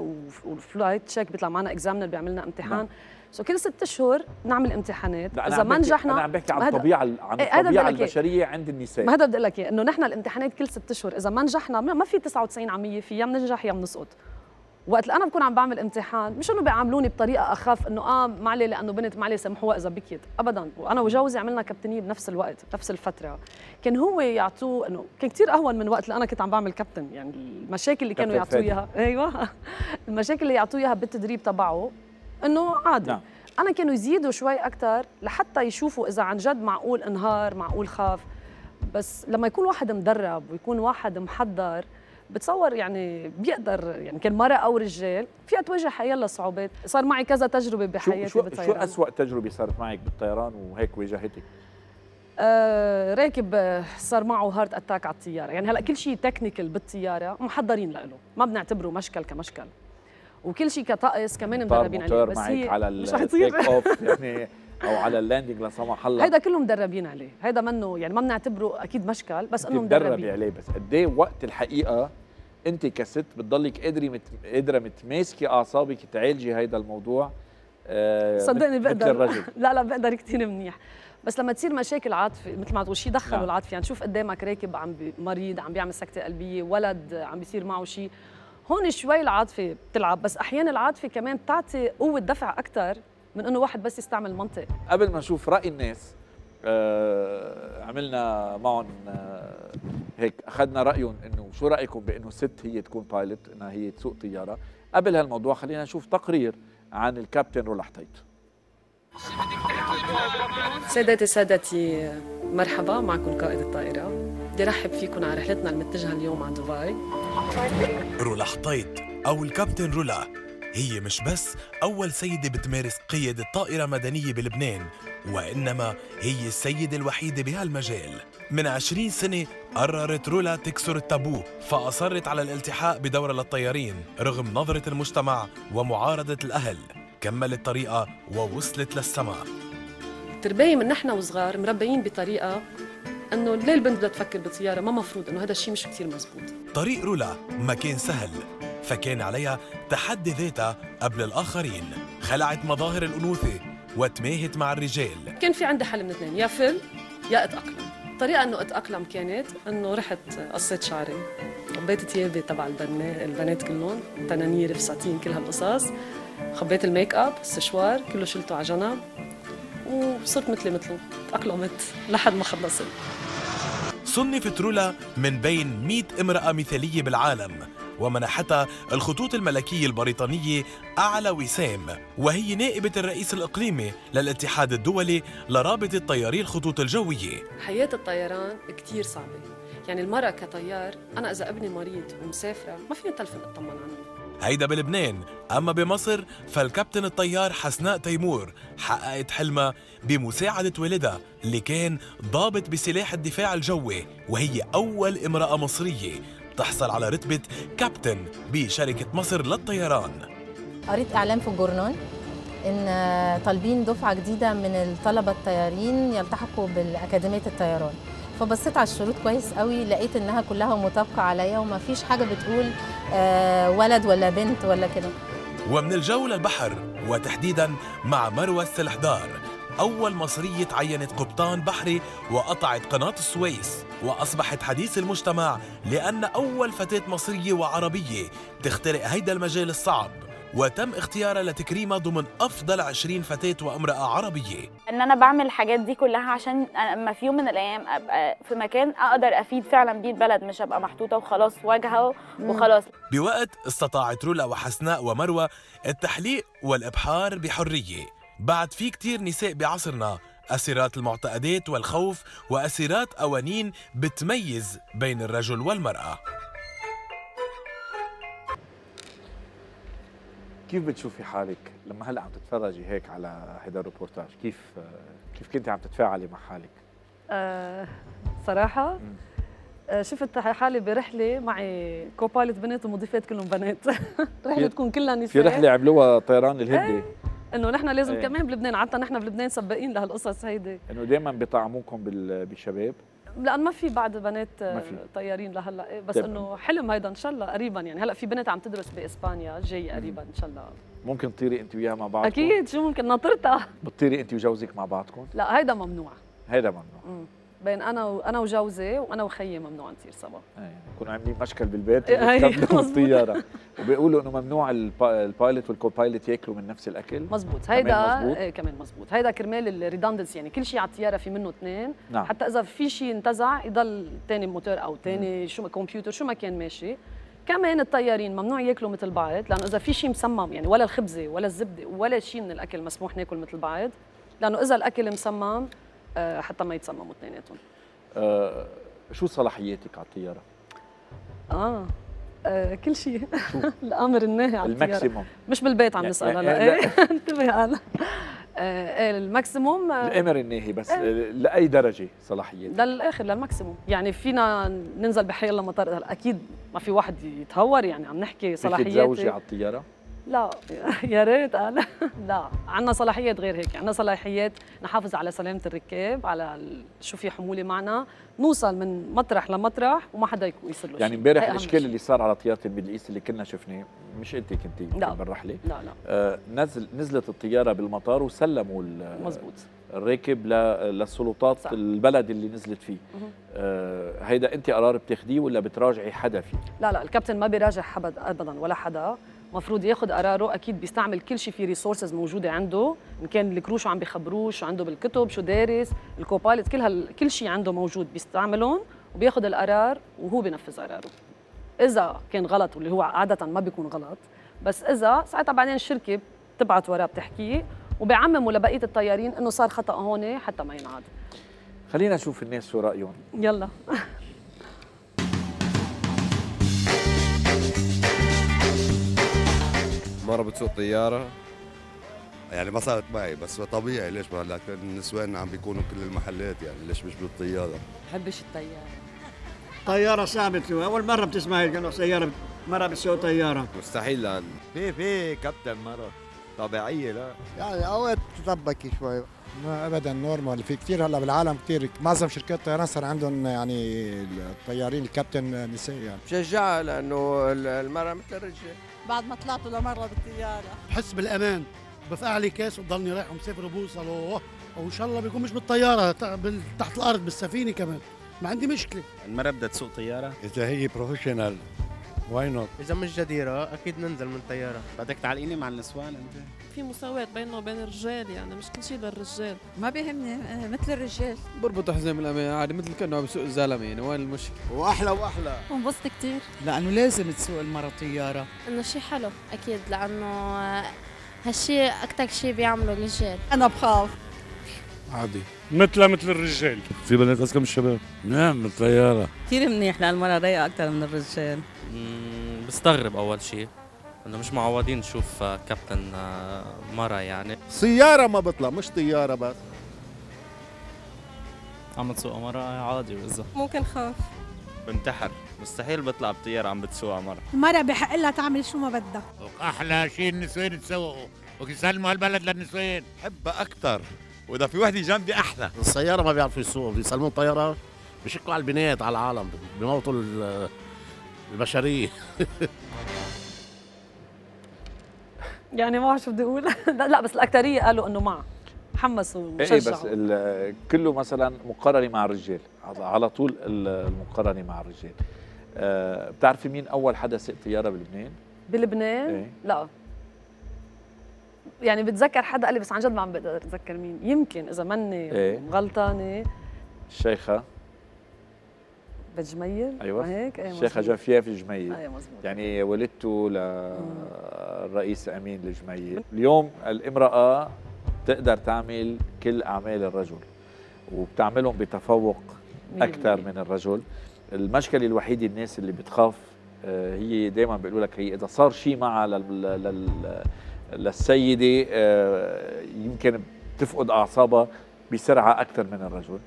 وفلايت تشيك بيطلع معنا اكزامنر بيعملنا امتحان. سو كل ست اشهر نعمل امتحانات، اذا ما نجحنا. انا عم بحكي عن الطبيعه عن الطبيعه البشريه عند النساء. ما هذا بدي اقول لك اياه، انه نحن الامتحانات كل ست اشهر، اذا ما نجحنا ما في تسعة وتسعين بالمية فيها، بننجح يا بنسقط. وقت اللي انا بكون عم بعمل امتحان، مش انه بيعاملوني بطريقه اخاف انه اه معلي لانه بنت معلي سامحوها اذا بكيت، ابدا. وانا وجوزي عملنا كابتنيه بنفس الوقت بنفس الفتره، كان هو يعطوه انه كان كثير اهون من وقت اللي انا كنت عم بعمل كابتن، يعني المشاكل اللي كانوا يعطوه اياها، ايوه المشاكل اللي يعطوه اياها بالتدريب تبعه انه عادي. نعم. انا كانوا يزيدوا شوي اكثر لحتى يشوفوا اذا عن جد معقول انهار، معقول خاف. بس لما يكون واحد مدرب ويكون واحد محضر، بتصور يعني بيقدر، يعني كان مرأة أو رجال فيها تواجه حيالله صعوبات. صار معي كذا تجربة بحياتي شو بالطيران. شو أسوأ تجربة صارت معك بالطيران وهيك واجهتك؟ آه راكب صار معه هارت أتاك على الطيارة، يعني هلأ كل شيء تكنيكال بالطيارة محضرين له، ما بنعتبره مشكل كمشكل، وكل شيء كطقس كمان مدربين عليه. بس هي على مش رح تصير يعني او على اللاندنج لا سمح الله، هيدا كله مدربين عليه، هيدا منه يعني ما بنعتبره اكيد مشكل، بس انه مدربين عليه. بس قد ايه وقت الحقيقه انت كست بتضلك قادره قادره متماسكه اعصابك تعالجي هيدا الموضوع آه صدقني بقدر لا لا بقدر كثير منيح، بس لما تصير مشاكل عاطفي مثل ما تقول شيء دخلوا العاطفه، يعني تشوف قدامك راكب عم مريض عم بيعمل سكته قلبيه، ولد عم بيصير معه شيء، هون شوي العاطفه بتلعب، بس احيانا العاطفه كمان بتعطي قوه دفع اكثر من انه واحد بس يستعمل المنطق. قبل ما نشوف راي الناس آه عملنا معهم آه هيك اخذنا رايهم انه شو رايكم بانه الست هي تكون بايلوت، انها هي تسوق طياره. قبل هالموضوع خلينا نشوف تقرير عن الكابتن رولا حطيط. سادتي سادتي مرحبا، معكم قائد الطائرة، بدي رحب فيكم على رحلتنا المتجهة اليوم على دبي. رولا حطيط أو الكابتن رولا هي مش بس أول سيدة بتمارس قيادة طائرة مدنية بلبنان، وإنما هي السيدة الوحيدة بهالمجال. من عشرين سنة قررت رولا تكسر التابو، فأصرت على الالتحاق بدورة للطيارين رغم نظرة المجتمع ومعارضة الأهل. كملت طريقة ووصلت للسماء. التربية من نحن وصغار مربيين بطريقة أنه ليه البنت بدها تفكر بالطيارة، ما مفروض، أنه هذا الشيء مش كثير مزبوط. طريق رولا ما كان سهل، فكان عليها تحدي ذاتها قبل الآخرين. خلعت مظاهر الأنوثة وتماهت مع الرجال. كان في عندي حل من اثنين، يا فل يا أتأقلم. الطريقة أنه أتأقلم كانت أنه رحت قصيت شعري، خبيت ثيابي تبع البنات كلهم، تنانير، فساتين، كل هالقصص، خبيت الميك اب، السشوار كله شلته على جنب، وصرت مثلي مثله، تأقلمت لحد ما خلصت. صنفت رولا من بين مئة امرأة مثالية بالعالم، ومنحتها الخطوط الملكية البريطانية أعلى وسام، وهي نائبة الرئيس الإقليمي للاتحاد الدولي لرابطة طياري الخطوط الجوية. حياة الطيران كتير صعبة، يعني المرأة كطيار، أنا إذا ابني مريض ومسافرة ما فيني تلفن أطمن عنه. هيدا بلبنان، أما بمصر فالكابتن الطيار حسناء تيمور حققت حلمها بمساعدة والدها اللي كان ضابط بسلاح الدفاع الجوي، وهي أول امرأة مصرية تحصل على رتبة كابتن بشركة مصر للطيران. قريت إعلان في الجورنال إن طالبين دفعة جديدة من الطلبة الطيارين يلتحقوا بالأكاديمية الطيران، فبصيت على الشروط كويس قوي، لقيت إنها كلها مطابقة عليا وما فيش حاجة بتقول ولد ولا بنت ولا كده. ومن الجو للبحر، وتحديداً مع مروة السلحدار، أول مصرية تعينت قبطان بحري وقطعت قناة السويس، وأصبحت حديث المجتمع لأن أول فتاة مصرية وعربية تخترق هيدا المجال الصعب، وتم اختيارها لتكريمها ضمن أفضل عشرين فتاة وامرأة عربية. إن أنا بعمل الحاجات دي كلها عشان لما في يوم من الأيام أبقى في مكان أقدر أفيد فعلا بيه البلد، مش أبقى محطوطة وخلاص واجهة وخلاص. بوقت استطاعت رولا وحسناء ومروة التحليق والإبحار بحرية. بعد في كتير نساء بعصرنا أسيرات المعتقدات والخوف وأسيرات قوانين بتميز بين الرجل والمرأة. كيف بتشوفي حالك لما هلا عم تتفرجي هيك على هيدا الريبورتاج؟ كيف كيف كنت عم تتفاعلي مع حالك؟ أه صراحه أه شفت حالي برحله معي كوبايلوت بنات ومضيفات كلهم بنات. رحله تكون كلها نساء. في رحله عملوها طيران الهندي أه؟ انه نحن لازم أه. كمان بلبنان، حتى نحن بلبنان سباقين لهالقصص هيدي، انه دائما بيطعموكم بالشباب، لأن ما في بعد بنات طيارين لهلا، بس انه حلم هيدا ان شاء الله قريبا. يعني هلا في بنت عم تدرس باسبانيا، جاي قريبا ان شاء الله. ممكن تطيري انت وياها مع بعضكم؟ اكيد، شو ممكن ناطرتها. بتطيري انت وجوزك مع بعضكم؟ لا هيدا ممنوع، هيدا ممنوع. مم. بين انا وانا وجوزي وانا وخيي ممنوع نطير سوا. ايه كنا عاملين مشكل بالبيت وكبنا الطياره، وبيقولوا انه ممنوع البايلوت والكوبايلوت ياكلوا من نفس الاكل. مزبوط هيدا كمان مزبوط، هيدا كرمال الريدندنسي، يعني كل شيء على الطياره في منه اثنين. نعم. حتى اذا في شيء انتزع يضل ثاني موتور او ثاني شو كمبيوتر شو ما كان ماشي. كمان الطيارين ممنوع ياكلوا مثل بعض، لانه اذا في شيء مسمم، يعني ولا الخبزه ولا الزبده ولا شيء من الاكل مسموح ناكل مثل بعض، لانه اذا الاكل مسمم حتى ما يتصمموا اثنيناتهم. آه، شو صلاحياتك على الطياره؟ اه, آه، كل شيء. الامر الناهي على الطياره الماكسيموم، مش بالبيت عم نسالها. لا انتبه انا. الماكسيموم الامر الناهي، بس آه. لاي درجه صلاحياتك؟ للاخر، للماكسيموم، يعني فينا ننزل بحي الله مطار، اكيد ما في واحد يتهور، يعني عم نحكي صلاحياتي. بدك تتزوجي على الطياره؟ لا يا ريت انا لا، عندنا صلاحيات غير هيك، عندنا صلاحيات نحافظ على سلامه الركاب، على شو في حموله معنا، نوصل من مطرح لمطرح وما حدا يصير له. يعني امبارح الاشكال اللي صار على طياره الميدل ايست اللي كنا شفناه، مش انت كنتي بالرحله؟ لا لا آه، نزل نزلت الطياره بالمطار وسلموا مزبوط الراكب للسلطات صح. البلد اللي نزلت فيه آه، هيدا انت قرار بتاخديه ولا بتراجعي حدا فيه؟ لا لا، الكابتن ما بيراجع حدا ابدا ولا حدا، مفروض ياخذ قراره، اكيد بيستعمل كل شيء في ريسورسز موجوده عنده، ان كان الكرو شو عم بيخبروه، شو عنده بالكتب، شو دارس، الكوبايلوت، كل هال كل شيء عنده موجود، بيستعملهم وبياخذ القرار وهو بينفذ قراره. اذا كان غلط واللي هو عاده ما بيكون غلط، بس اذا ساعتها بعدين الشركه بتبعت وراه بتحكيه وبيعمموا لبقيه الطيارين انه صار خطا هون حتى ما ينعاد. خلينا نشوف الناس شو رايهم. يلا مرة بتسوق طيارة، يعني ما صارت معي بس طبيعي، ليش ما هلا النسوان عم بيكونوا كل المحلات، يعني ليش مش بالطيارة؟ ما بحبش الطيارة. طيارة ثابت، أول مرة بتسمع هيك إنه سيارة مرة بتسوق طيارة. مستحيل لأن في في كابتن مرة طبيعية، لا يعني أوقات تطبكي شوي. أبدا نورمال، في كثير هلا بالعالم كثير معظم شركات الطيران صار عندهم يعني الطيارين الكابتن نساء، يعني بشجعها لأنه المرأة مثل الرجال. بعد ما طلعت ولا مره بالطياره بحس بالامان، برفع لي كاس وبضلني رايح ومسافر وبوصل، وان شاء الله بيكون مش بالطياره، تحت الارض بالسفينه كمان، ما عندي مشكله. المره بدها تسوق طياره اذا هي بروفيشنال، واي نوت؟ اذا مش جديره اكيد ننزل من الطياره. بدك تعلقيني مع النسوان انت؟ في مساواه بينه وبين الرجال، يعني مش كل شيء للرجال، ما بيهمني مثل الرجال، بربط حزام الامان عادي مثل كانه عم يسوق الزلمه، يعني وين المشكله؟ واحلى واحلى وانبسط كثير لانه لازم تسوق المره طياره، انه شيء حلو اكيد، لانه هالشيء اكثر شيء بيعمله الرجال. انا بخاف عادي مثل مثل الرجال. في بنات اذكى من الشباب. نعم بالطياره كثير منيح للمراه، ضيقه اكثر من الرجال. بستغرب اول شيء انه مش معودين نشوف كابتن مره، يعني سياره ما بطلع مش طياره، بس عم تسوق مره عادي، واذا ممكن خاف بنتحر، مستحيل بطلع بطياره عم بتسوقها مره. المره بحق لها تعمل شو ما بدها، احلى شيء النسوان تسوقوا ويسلموا هالبلد للنسوان، بحبها اكثر، واذا في وحده جنبي احلى. السياره ما بيعرفوا يسوقوا، بيسلموا الطياره بيشكوا على البنات على العالم، بموتوا البشريه. يعني ما بعرف شو بدي اقول. لا بس الاكثريه قالوا انه مع حمسوا وشجعوا. ايه بس كله مثلا مقارنه مع الرجال، على طول المقارنه مع الرجال. أه بتعرفي مين اول حدا ساق طياره بلبنان؟ بلبنان؟ إيه؟ لا يعني بتذكر حدا قال لي، بس عن جد ما عم بقدر اتذكر مين، يمكن اذا ماني إيه؟ مغلطانه الشيخه بجميل. ايوه هيك، ايوه الشيخه جافياف جميل. ايوه مزبوط. يعني والدته للرئيس امين الجميل. اليوم الامراه بتقدر تعمل كل اعمال الرجل وبتعملهم بتفوق اكثر من الرجل. المشكله الوحيده الناس اللي بتخاف، هي دائما بيقولوا لك هي اذا صار شيء معها لل للسيده يمكن بتفقد اعصابها بسرعه اكثر من الرجل.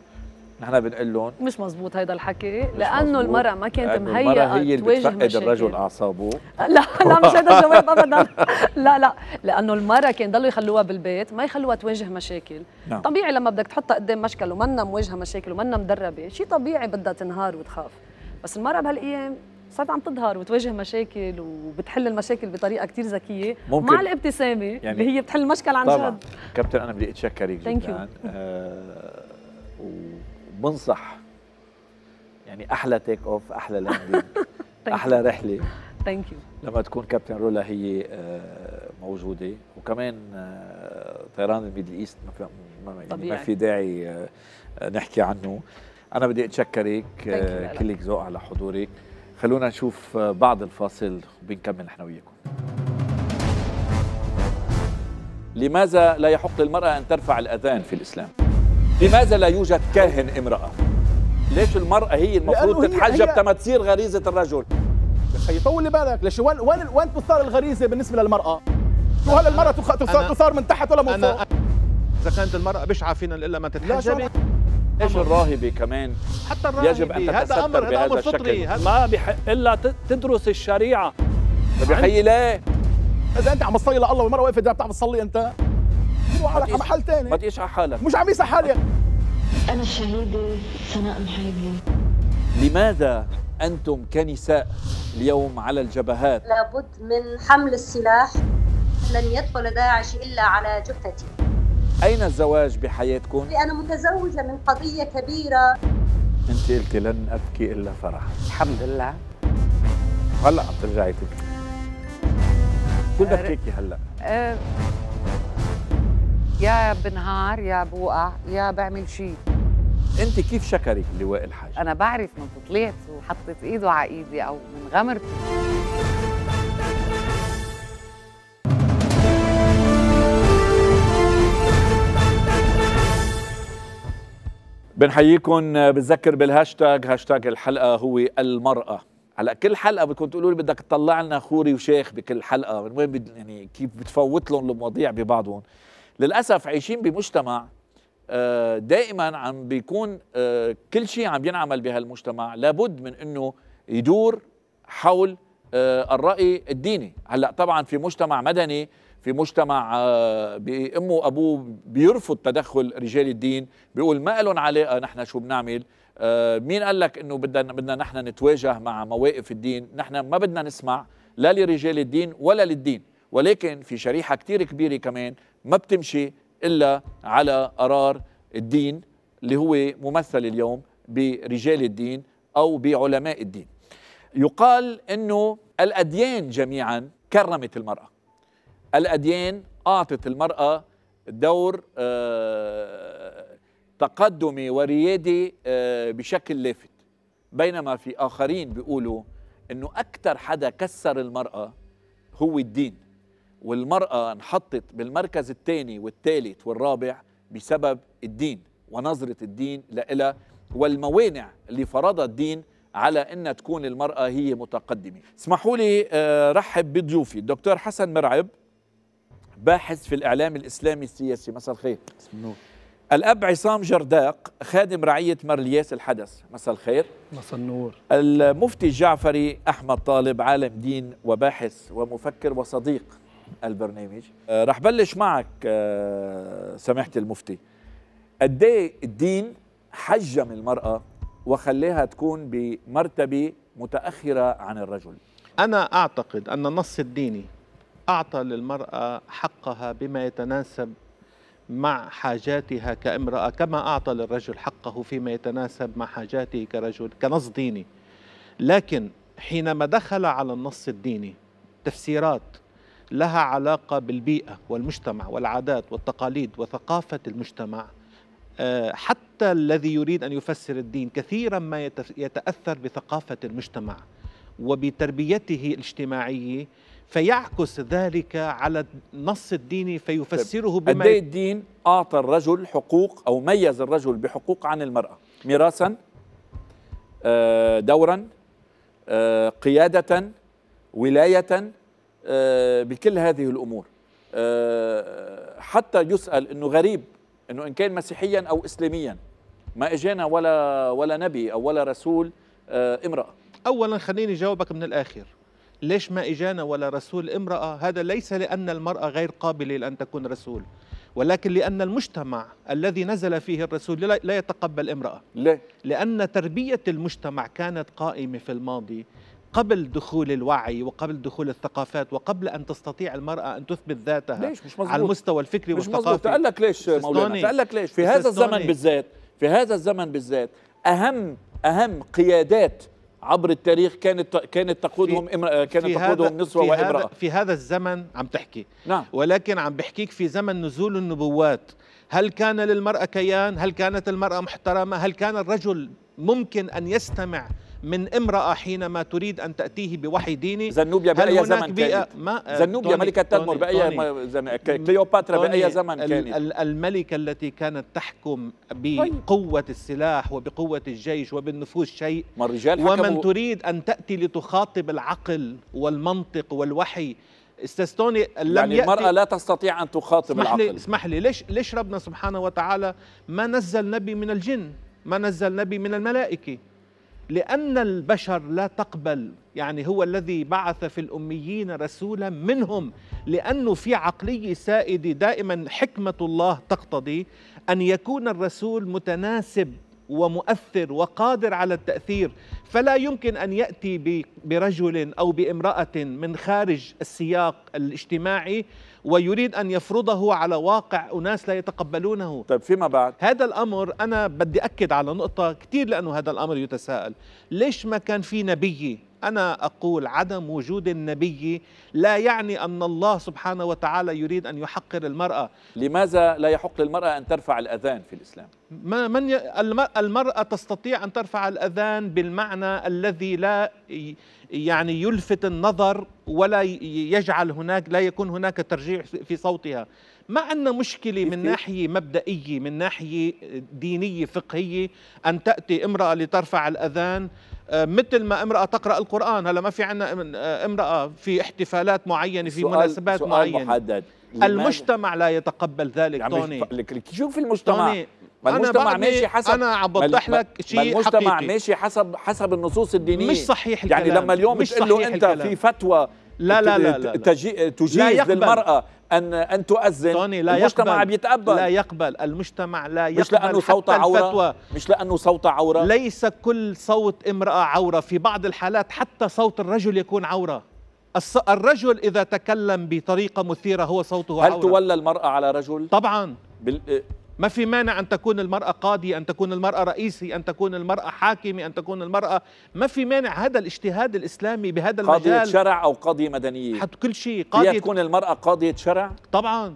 نحن بنقول لهم مش مزبوط هيدا الحكي، لانه المراه ما كانت مهيئه هي اللي بتفقد الرجل اعصابه. لا لا مش هيدا الجواب ابدا. لا لا، لانه المراه كان ضلوا يخلوها بالبيت، ما يخلوها تواجه مشاكل. نعم. طبيعي لما بدك تحطها قدام مشكل ومنا مواجهه مشاكل ومنا مدربه، شيء طبيعي بدها تنهار وتخاف، بس المراه بهالايام صارت عم تظهر وتواجه مشاكل وبتحل المشاكل بطريقه كثير ذكيه مع الابتسامه، يعني اللي هي بتحل المشكل عن جد. كابتن انا بدي اتشكرك جدا، بنصح يعني احلى تيك اوف، احلى لاندنج، احلى رحله. ثانك يو. لما تكون كابتن رولا هي موجوده، وكمان طيران الميدل ايست ما في داعي نحكي عنه. انا بدي اتشكرك كلك ذوق على حضورك. خلونا نشوف بعض الفاصل وبنكمل نحن وياكم. لماذا لا يحق للمراه ان ترفع الاذان في الاسلام؟ لماذا لا يوجد كاهن امرأة؟ ليش المرأة هي المفروض تتحجب تما تصير غريزة الرجل؟ يا أخي طول لي بالك، ليش وين وين وين تثار الغريزة بالنسبة للمرأة؟ شو هل المرأة تثار من تحت ولا من فوق؟ إذا كانت المرأة بشعة فينا إلا ما تتحجبي. ليش الراهبة كمان؟ حتى الراهبة يجب أن تتستر بهذا الشكل. هذا أمر فطري، ما بحق إلا تدرس الشريعة. ما بحق ليه؟ اذا انت عم تصلي لله ومره واقفه بدك تعرف تصلي انت على محل ثاني ما تقيش على حالك. مش عم يقيس على حالي. انا الشهيده سناء محيدلة. لماذا انتم كنساء اليوم على الجبهات؟ لابد من حمل السلاح. لن يدخل داعش الا على جبهتي. اين الزواج بحياتكم؟ انا متزوجه من قضيه كبيره. انت قلتي لن ابكي الا فرحا. الحمد لله. هلا عم ترجعي تبكي. شو بكيكي هلا؟ أه يا بنهار يا بوقع يا بعمل شيء. انت كيف شكرك لواء الحاج؟ انا بعرف من طلعت وحطت ايده على ايدي او من غمرتي. بنحييكم، بتذكر بالهاشتاج، هاشتاج الحلقه هو المراه. هلا كل حلقه بدكم تقولوا لي بدك تطلع لنا خوري وشيخ بكل حلقه، من وين بد... يعني كيف بتفوت لهم المواضيع ببعضهم. للاسف عايشين بمجتمع دائما عم بيكون كل شيء عم ينعمل بهالمجتمع لابد من انه يدور حول الراي الديني. هلا طبعا في مجتمع مدني، في مجتمع بامه وابوه بيرفض تدخل رجال الدين، بيقول ما لهم علاقه نحن شو بنعمل، مين قال لك انه بدنا بدنا نحن نتواجه مع مواقف الدين، نحن ما بدنا نسمع لا لرجال الدين ولا للدين. ولكن في شريحه كثير كبيره كمان ما بتمشي إلا على قرار الدين اللي هو ممثل اليوم برجال الدين أو بعلماء الدين. يقال أنه الأديان جميعا كرمت المرأة، الأديان أعطت المرأة دور تقدمي وريادي بشكل لافت، بينما في آخرين بيقولوا أنه أكثر حدا كسر المرأة هو الدين، والمرأة انحطت بالمركز الثاني والثالث والرابع بسبب الدين ونظرة الدين لإلها والموانع اللي فرضها الدين على أن تكون المرأة هي متقدمة. اسمحوا لي رحب بضيوفي الدكتور حسن مرعب، باحث في الإعلام الإسلامي السياسي. مساء الخير. بسم الله. الأب عصام جرداق، خادم رعية مرلياس الحدث. مساء الخير. مساء النور. المفتي الجعفري أحمد طالب، عالم دين وباحث ومفكر وصديق البرنامج. أه رح بلش معك أه سماحة المفتي، قد ايه الدين حجم المرأة وخليها تكون بمرتبة متأخرة عن الرجل؟ أنا أعتقد أن النص الديني أعطى للمرأة حقها بما يتناسب مع حاجاتها كامرأة، كما أعطى للرجل حقه فيما يتناسب مع حاجاته كرجل، كنص ديني. لكن حينما دخل على النص الديني تفسيرات لها علاقة بالبيئة والمجتمع والعادات والتقاليد وثقافة المجتمع، حتى الذي يريد أن يفسر الدين كثيرا ما يتأثر بثقافة المجتمع وبتربيته الاجتماعية، فيعكس ذلك على النص الديني فيفسره بما قد ايه الدين أعطى الرجل حقوق أو ميز الرجل بحقوق عن المرأة، ميراثا، دورا، قيادة، ولاية، بكل هذه الأمور. حتى يسأل أنه غريب أنه إن كان مسيحيا أو إسلاميا ما إجانا ولا, ولا نبي أو ولا رسول امرأة. أولا خليني جاوبك من الآخر، ليش ما إجانا ولا رسول امرأة؟ هذا ليس لأن المرأة غير قابلة لأن تكون رسول، ولكن لأن المجتمع الذي نزل فيه الرسول لا يتقبل امرأة. ليه؟ لأن تربية المجتمع كانت قائمة في الماضي قبل دخول الوعي وقبل دخول الثقافات وقبل أن تستطيع المرأة أن تثبت ذاتها. ليش؟ مش مزبوط. على المستوى الفكري مش والثقافي. مزبوط. تقلك ليش مولانا؟ تقلك ليش؟ في هذا الزمن بالذات، في هذا الزمن بالذات أهم أهم قيادات عبر التاريخ كانت كانت تقودهم امرأة، كانت تقودهم نسوة وامرأة. في هذا الزمن عم تحكي. نعم. ولكن عم بحكيك في زمن نزول النبوات. هل كان للمرأة كيان؟ هل كانت المرأة محترمة؟ هل كان الرجل ممكن أن يستمع من امرأة حينما تريد أن تأتيه بوحي ديني؟ زنوبيا بأي زمن كانت؟ زنوبيا ملكة تدمر بأي زمن؟ كليوباترا بأي زمن كانت؟ الملكة التي كانت تحكم بقوة السلاح وبقوة الجيش وبالنفوذ شيء، ومن تريد أن تأتي لتخاطب العقل والمنطق والوحي. استاذ يعني المرأة لا تستطيع أن تخاطب العقل. لي اسمح لي، ليش ليش ربنا سبحانه وتعالى ما نزل نبي من الجن، ما نزل نبي من الملائكة؟ لأن البشر لا تقبل، يعني هو الذي بعث في الأميين رسولا منهم، لأنه في عقلي سائدي دائما حكمة الله تقتضي أن يكون الرسول متناسب ومؤثر وقادر على التأثير، فلا يمكن أن يأتي برجل أو بامرأة من خارج السياق الاجتماعي ويريد أن يفرضه على واقع أناس لا يتقبلونه. طيب فيما بعد؟ هذا الأمر أنا بدي أكد على نقطة كتير، لأنه هذا الأمر يتساءل، ليش ما كان في نبي؟ أنا أقول عدم وجود النبي لا يعني أن الله سبحانه وتعالى يريد أن يحقر المرأة. لماذا لا يحق للمرأة أن ترفع الأذان في الإسلام؟ من المرأة تستطيع أن ترفع الأذان بالمعنى الذي لا يعني يلفت النظر ولا يجعل هناك، لا يكون هناك ترجيح في صوتها، مع أن مشكلة من ناحية مبدئية، من ناحية دينية فقهية، أن تأتي امرأة لترفع الأذان مثل ما امرأة تقرأ القرآن. هلا ما في عنا امرأة في احتفالات معينة، في مناسبات معينة. سؤال محدد، المجتمع لا يتقبل ذلك. يعني طوني، شوف المجتمع، طوني المجتمع أنا ماشي حسب، أنا عم بوضح لك شيء حقيقي، المجتمع ماشي حسب حسب النصوص الدينية. مش صحيح الكلام. يعني لما اليوم بتقول له أنت في فتوى لا لا لا لا تجيز للمرأة أن أن تؤذن، المجتمع بيتقبل. لا يقبل، المجتمع لا يقبل. مش لأنه صوت عورة، مش لأنه صوت عورة، ليس كل صوت امرأة عورة، في بعض الحالات حتى صوت الرجل يكون عورة. الرجل إذا تكلم بطريقة مثيرة هو صوته عورة. هل تولى المرأة على رجل؟ طبعا بال... ما في مانع أن تكون المرأة قاضية، أن تكون المرأة رئيسي، أن تكون المرأة حاكمة، أن تكون المرأة، ما في مانع. هذا الاجتهاد الإسلامي بهذا المجال، قاضية شرع أو قاضية مدنية، حتى كل شيء قاضية. فيها تكون المرأة قاضية شرع؟ طبعا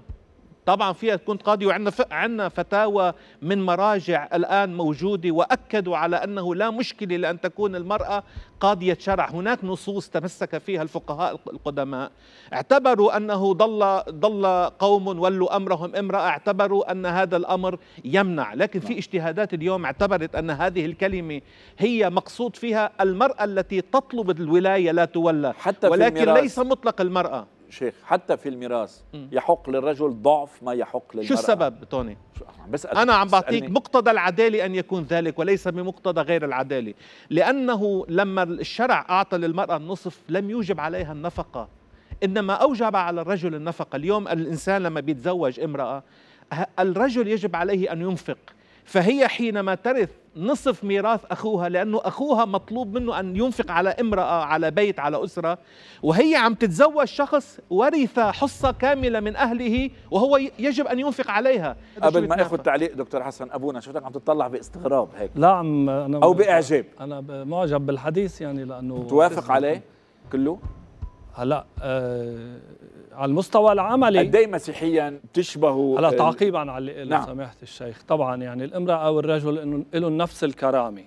طبعا فيها تكون قاضية، وعندنا عندنا فتاوى من مراجع الآن موجودة وأكدوا على أنه لا مشكلة لأن تكون المرأة قاضية شرع. هناك نصوص تمسك فيها الفقهاء القدماء، اعتبروا أنه ضل ضل قوم ولوا أمرهم امرأة، اعتبروا أن هذا الأمر يمنع، لكن في اجتهادات اليوم اعتبرت أن هذه الكلمة هي مقصود فيها المرأة التي تطلب الولاية لا تولى، ولكن ليس مطلق المرأة. شيخ، حتى في الميراث يحق للرجل ضعف ما يحق للمرأة. شو السبب طوني؟ أنا عم بعطيك مقتضى العدالة أن يكون ذلك، وليس بمقتضى غير العدالة، لأنه لما الشرع أعطى للمرأة النصف لم يوجب عليها النفقة، إنما أوجب على الرجل النفقة. اليوم الإنسان لما بيتزوج امرأة، الرجل يجب عليه أن ينفق، فهي حينما ترث نصف ميراث أخوها، لأنه أخوها مطلوب منه أن ينفق على امرأة، على بيت، على أسرة، وهي عم تتزوج شخص ورث حصة كاملة من أهله وهو يجب أن ينفق عليها. قبل ما أخذ تعليق دكتور حسن أبونا، شفتك عم تطلع باستغراب هيك. لا عم أنا أو بإعجاب. أنا معجب بالحديث، يعني لأنه توافق عليه كله؟ هلا أه على المستوى العملي قد ايه مسيحيا بتشبهه؟ هلا تعقيبا على اللي قاله. نعم. سماحه الشيخ، طبعا يعني الامراه والرجل انه لهم نفس الكرامه،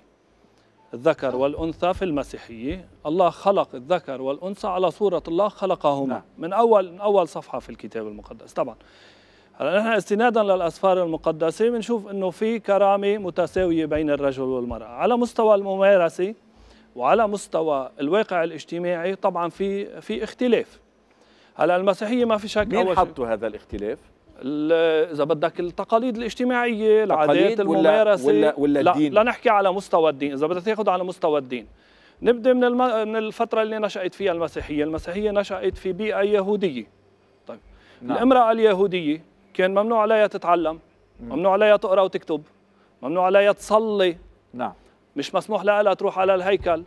الذكر والانثى في المسيحيه، الله خلق الذكر والانثى على صوره الله خلقهما. نعم. من اول من اول صفحه في الكتاب المقدس. طبعا هلا نحن استنادا للاسفار المقدسه بنشوف انه في كرامه متساويه بين الرجل والمراه على مستوى الممارسه، وعلى مستوى الواقع الاجتماعي طبعا في في اختلاف. هلا المسيحيه ما في شك، مين حطوا هذا الاختلاف؟ اذا بدك التقاليد الاجتماعيه، العادات، الممارسه، ولا ولا لا الدين؟ لا نحكي على مستوى الدين، اذا بدك تاخذ على مستوى الدين نبدا من من الفتره اللي نشات فيها المسيحيه، المسيحيه نشات في بيئه يهوديه. طيب نعم. الامراه اليهوديه كان ممنوع عليها تتعلم، ممنوع عليها تقرا وتكتب، ممنوع عليها تصلي. نعم. مش مسموح لها تروح على الهيكل،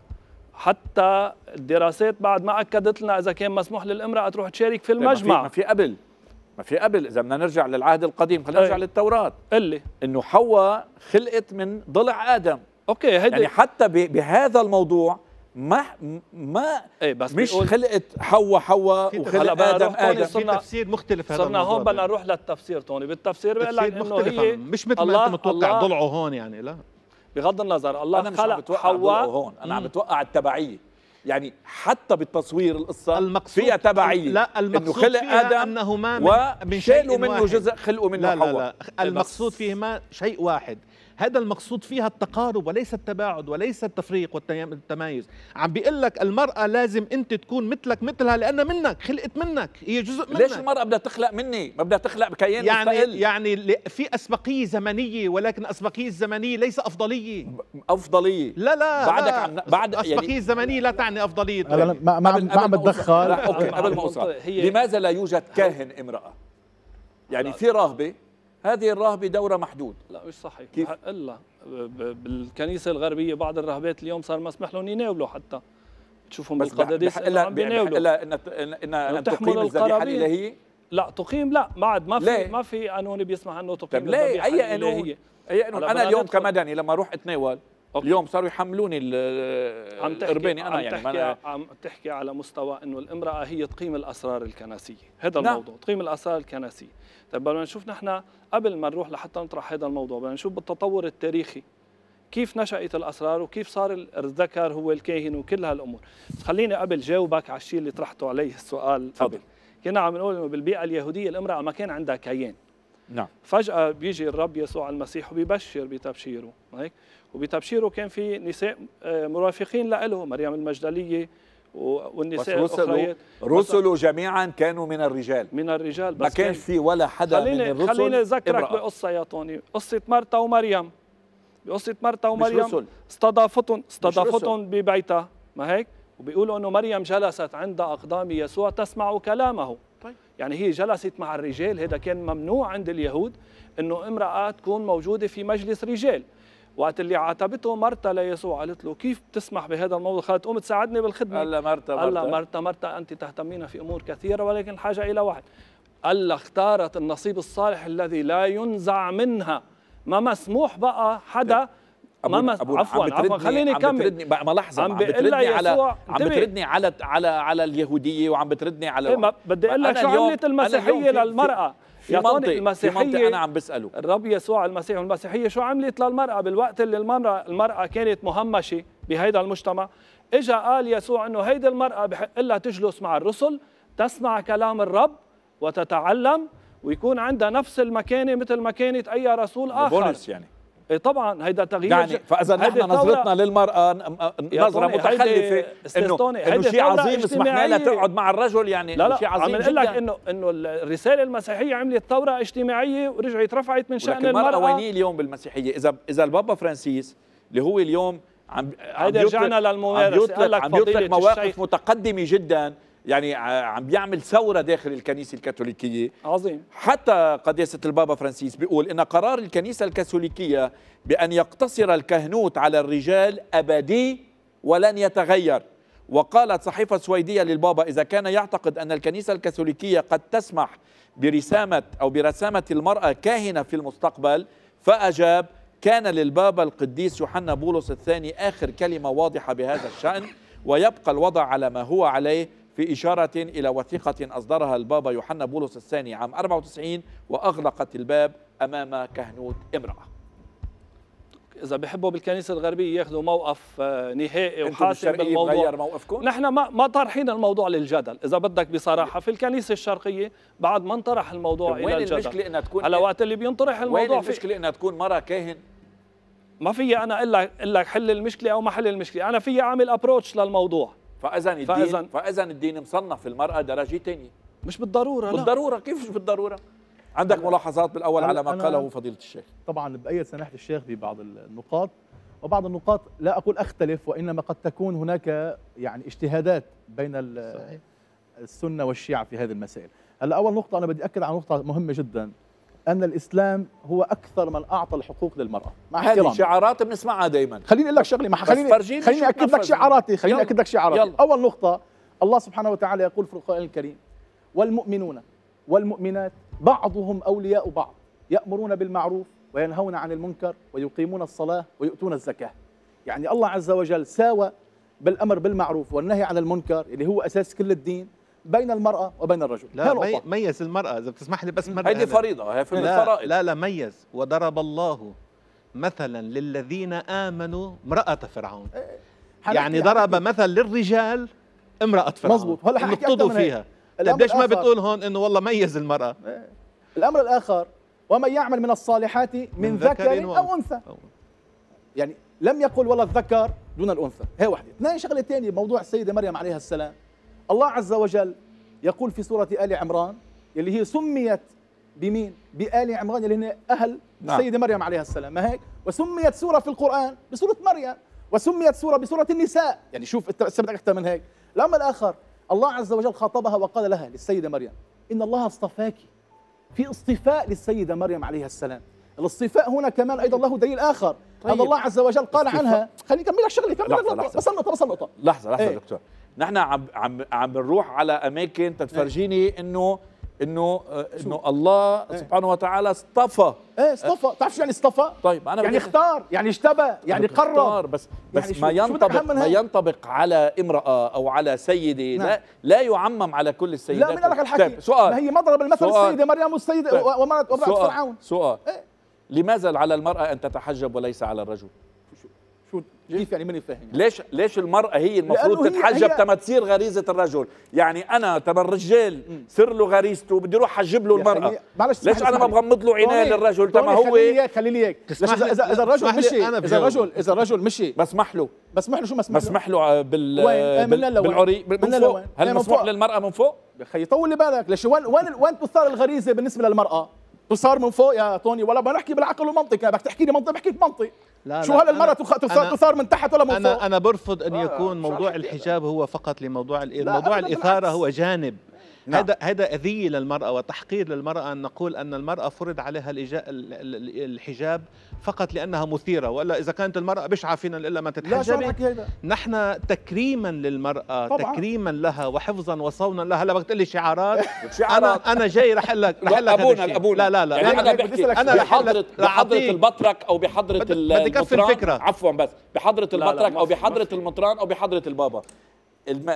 حتى الدراسات بعد ما اكدت لنا اذا كان مسموح للامراه تروح تشارك في المجمع. ما في قبل، ما في قبل، اذا بدنا نرجع للعهد القديم، خلينا نرجع للتوراه اللي انه حواء خلقت من ضلع ادم. اوكي هيدي يعني حتى بهذا الموضوع ما ما ايه بس مش خلقت حواء حواء وخلق ادم ادم. في تفسير مختلف هذا، صرنا هون بدنا نروح للتفسير توني. بالتفسير بيقول لك انه هي مش مثل ما انت متوقع ضلعه هون، يعني لا بغض النظر الله أنا مش خلق عم بتوقع حواء هون، أنا مم. عم بتوقع التبعية، يعني حتى بالتصوير القصة المقصود فيها تبعية. لا المقصود إنه خلق فيها آدم أنهما من شيء واحد، شالوا منه جزء خلقوا منه حواء. لا لا لا المقصود فيهما شيء واحد، هذا المقصود فيها التقارب وليس التباعد وليس التفريق والتمايز. عم بيقول لك المرأة لازم أنت تكون مثلك مثلها لأن منك خلقت منك، هي جزء منك. ليش المرأة بدها تخلق مني؟ ما بدها تخلق بكيان يعني مستقل. يعني في أسبقية زمنية، ولكن أسبقية زمنية ليس أفضلية. أفضلية لا لا بعدك لا. عم بعد أسبقية يعني زمنية لا تعني أفضلية. أنا ما ما عم, عم بتدخل. أوكي قبل ما أوصل، لماذا لا يوجد كاهن امرأة؟ يعني في راهبة، هذه الراهبة دورة محدود. لا مش صحيح. كيف؟ إلا بالكنيسة الغربية بعض الراهبات اليوم صار مسمح لهم يناولوا، حتى تشوفهم بالقداديس عم بيناولوا. إلا إن إن إن تحمل الذبيحة الإلهية؟ لا تقيم، لا ما عاد ما في ما في قانون بيسمح إنه تقيم الذبيحة الإلهية. أي قانون؟ أي قانون؟ أنا اليوم كمدني لما أروح أتناول أوكي. اليوم صاروا يحملوني القرباني. أنا عم يعني تحكي عم تحكي على مستوى إنه الامرأة هي تقيم الأسرار الكنسية، هذا الموضوع تقيم الأسرار الكنسية. طيب بدنا نشوف نحن قبل ما نروح لحتى نطرح هذا الموضوع، بدنا نشوف بالتطور التاريخي كيف نشأت الأسرار وكيف صار الذكر هو الكاهن وكل هالأمور. خليني قبل جاوبك على الشيء اللي طرحته عليه السؤال قبل. كنا عم نقول إنه بالبيئة اليهودية الامرأة ما كان عندها كيان. نعم. فجأة بيجي الرب يسوع المسيح وبيبشر بتبشيره، هيك وبتبشيره كان في نساء مرافقين لإله، مريم المجدلية والنساء الأخريات. رسله جميعا كانوا من الرجال، من الرجال بس ما كان في ولا حدا من الرسل. خليني أذكرك بقصة يا طوني، قصة مرتا ومريم. بقصة مرتا ومريم استضافتهم استضافتهم ببيتها، ما هيك؟ وبيقولوا إنه مريم جلست عند أقدام يسوع تسمع كلامه. يعني هي جلست مع الرجال، هذا كان ممنوع عند اليهود انه امرأة تكون موجودة في مجلس رجال. وقت اللي عاتبته مرتا ليسوع قالت له كيف بتسمح بهذا الموضوع؟ قالت قوم تساعدني بالخدمة. قال لها مرتا مرتا مرتا مرتا انت تهتمين في امور كثيرة ولكن حاجة الى واحد. قال لها اختارت النصيب الصالح الذي لا ينزع منها. ما مسموح بقى حدا ما عفوا عفوا خليني كمل. ما لحظه عم بتردني على عم بتردني على على على اليهوديه وعم بتردني على إيه. بدي اقول لك شو عملت المسيحيه للمراه يا طوني. المسيحيه انا عم بساله الرب يسوع المسيح والمسيحيه شو عملت للمراه بالوقت اللي المراه المراه كانت مهمشه بهيدا المجتمع. اجى قال يسوع انه هيدي المراه بحق لها تجلس مع الرسل، تسمع كلام الرب وتتعلم ويكون عندها نفس المكانه مثل ما كانت اي رسول اخر. يعني إيه طبعا هيدا تغيير يعني. فاذا نحن نظرتنا للمراه نظره متخلفه انه انه شيء عظيم سمحنا لها تقعد مع الرجل، يعني لا لا شيء عظيم. عم نقول لك انه انه الرساله المسيحيه عملت ثوره اجتماعيه ورجعت رفعت من شان المراه. المراه وينيه اليوم بالمسيحيه؟ اذا اذا البابا فرانسيس اللي هو اليوم عم هيدا رجعنا للممارسه، قال لك عم يطلق مواقف متقدمه جدا، يعني عم بيعمل ثورة داخل الكنيسة الكاثوليكية. عظيم. حتى قداسة البابا فرانسيس بيقول إن قرار الكنيسة الكاثوليكية بأن يقتصر الكهنوت على الرجال أبدي ولن يتغير. وقالت صحيفة سويدية للبابا إذا كان يعتقد أن الكنيسة الكاثوليكية قد تسمح برسامة أو برسامة المرأة كاهنة في المستقبل، فأجاب كان للبابا القديس يوحنا بولس الثاني آخر كلمة واضحة بهذا الشأن، ويبقى الوضع على ما هو عليه، في إشارة إلى وثيقة أصدرها البابا يوحنا بولس الثاني عام أربعة وتسعين وأغلقت الباب أمام كهنوت امرأة. إذا بحبوا بالكنيسة الغربية ياخذوا موقف نهائي وحاسم بالموضوع. نحن ما ما طارحين الموضوع للجدل، إذا بدك بصراحة في الكنيسة الشرقية بعد ما انطرح الموضوع إلى الجدل. وين المشكلة إنها تكون على وقت اللي بينطرح الموضوع؟ وين المشكلة إنها تكون مرة كاهن؟ ما في أنا إلا إلا حل المشكلة أو ما حل المشكلة، أنا في أعمل أبروتش للموضوع. فاذا الدين فاذا الدين مصنف المراه درجه ثانيه. مش بالضروره. لا بالضروره. كيف مش بالضروره؟ عندك ملاحظات بالاول على ما قاله فضيله الشيخ؟ طبعا بأيد سماحه الشيخ ببعض النقاط، وبعض النقاط لا اقول اختلف، وانما قد تكون هناك يعني اجتهادات بين صحيح. السنه والشيعه في هذه المسائل. هلا اول نقطه انا بدي اكد على نقطه مهمه جدا، ان الاسلام هو اكثر من اعطى الحقوق للمراه. مع احترام هذه شعارات بنسمعها دائما. خليني اقول لك شغله ما خليني خليني اكد لك شعاراتي خليني اكد لك شعاراتي اول نقطه الله سبحانه وتعالى يقول في القرآن الكريم والمؤمنون والمؤمنات بعضهم اولياء بعض يأمرون بالمعروف وينهون عن المنكر ويقيمون الصلاة ويؤتون الزكاة. يعني الله عز وجل ساوى بالامر بالمعروف والنهي عن المنكر اللي هو اساس كل الدين بين المرأة وبين الرجل. لا مي... ميز المرأة إذا بتسمح لي بس مرة. هذه فريضة هي في الفرائض. لا لا ميز. وضرب الله مثلا للذين آمنوا امرأة فرعون. يعني ضرب مثل للرجال امرأة فرعون. مظبوط. هلا حكيت فيها. طب ليش ما بتقول هون إنه والله ميز المرأة؟ الأمر الآخر ومن يعمل من الصالحات من, من ذكر, ذكر أو أنثى. يعني لم يقل ولا الذكر دون الأنثى. هي واحدة. اثنين شغلة ثانية موضوع السيدة مريم عليها السلام. الله عز وجل يقول في سورة آل عمران اللي هي سميت بمين؟ بآل عمران اللي هن أهل نعم. السيدة مريم عليها السلام، ما هيك؟ وسميت سورة في القرآن بسورة مريم، وسميت سورة بسورة النساء، يعني شوف السبب أكثر من هيك. الأمر الآخر الله عز وجل خاطبها وقال لها للسيدة مريم إن الله اصطفاك، في اصطفاء للسيدة مريم عليها السلام. الاصطفاء هنا كمان أيضا له دليل آخر. طيب. هذا الله عز وجل قال اصطفاء. عنها خليني أكمل لك شغلي، كمل لك بس نقطة بس نقطة لحظة لحظة ايه. دكتور نحن عم عم عم بنروح على أماكن تتفرجيني ايه. إنه انه انه الله ايه. سبحانه وتعالى اصطفى. ايه اصطفى، بتعرف شو يعني اصطفى؟ طيب انا يعني اختار، يعني اجتبى، يعني قرر، بس بس يعني ما ينطبق ما ينطبق على امراه او على سيده نعم. لا لا يعمم على كل السيدات. لا من لك الحكي سؤال، ما هي مضرب المثل السيده مريم والسيده ومرأة فرعون. سؤال ايه؟ لماذا على المراه ان تتحجب وليس على الرجل؟ كيف يعني ماني فاهم؟ ليش ليش المرأة هي المفروض تتحجب تما تصير غريزة الرجل؟ يعني أنا تما الرجال صير له غريزته بدي أروح أحجب له المرأة، ليش أنا ما بغمض له عينيه للرجل تما هو؟ خلي لي إياك خلي لي إياك إذا إذا الرجل مشي إذا الرجل إذا الرجل مشي بسمح له بسمح له شو مسمح له؟ بسمح له بال بالعري من فوق. هل مسموح للمرأة من فوق؟ يا أخي طول لي بالك، ليش وين وين وين تثار الغريزة بالنسبة للمرأة؟ تثار من فوق يا طوني ولا بنحكي بالعقل والمنطق، بدك تحكي لي منطق بحكي لك منطق. لا شو هلا المرأة تثار من تحت ولا من فوق؟ أنا أنا برفض أن يكون موضوع الحجاب هو فقط لموضوع الإثارة، موضوع الإثارة هو جانب. هذا هذا أذية للمرأة وتحقير للمرأة أن نقول أن المرأة فرض عليها الحجاب فقط لأنها مثيرة، وإلا إذا كانت المرأة مش عارفين إلا ما تتحجبي. نحن تكريما للمرأة طبعا. تكريما لها وحفظا وصونا لها. هلا بدك تقول لي شعارات أنا أنا جاي رح أقول لك أبونا الأبونا لا لا لا يعني أنا بحكي أنا بحضرة بحضرة البطرك أو بحضرة المطران، عفوا بس بحضرة البطرك أو بحضرة المطران أو بحضرة البابا. الم...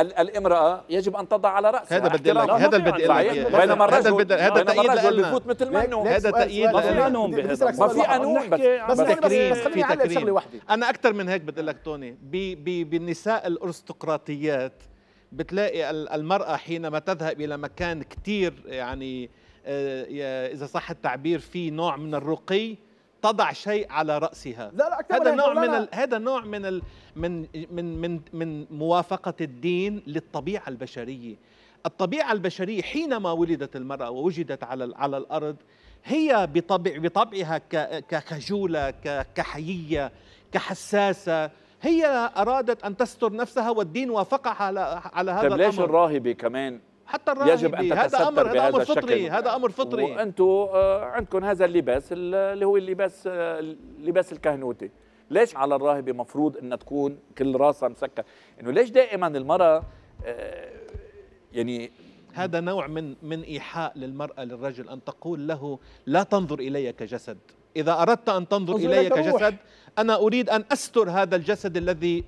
الامرأة يجب أن تضع على رأسها. هذا بدي لك هذا بدي لك بينما الرجل هذا الرجل بفوت مثل ما إنه هذا تأييد. ما في قانون ما في قانون بس تكريم في تكريم. أنا أكثر من هيك بدي لك توني، بالنساء الأرستقراطيات بتلاقي المرأة حينما تذهب إلى مكان كثير يعني إذا صح التعبير في نوع من الرقي تضع شيء على رأسها. لا لا أكثر هذا نوع من هذا نوع من ال من من من من موافقة الدين للطبيعة البشرية. الطبيعة البشرية حينما ولدت المرأة ووجدت على على الأرض هي بطبع بطبعها كخجولة كحيية كحساسة هي أرادت أن تستر نفسها والدين وافقها على على هذا الأمر. طيب ليش الراهبة كمان؟ حتى الراهب هذا امر هذا امر فطري هذا امر فطري وانتم عندكم هذا اللباس اللي هو اللباس اللباس الكهنوتي. ليش على الراهبه مفروض انها تكون كل راسها مسكر؟ انه ليش دائما المراه يعني هذا نوع من من ايحاء للمراه للرجل ان تقول له لا تنظر الي كجسد. اذا اردت ان تنظر الي كجسد انا اريد ان استر هذا الجسد الذي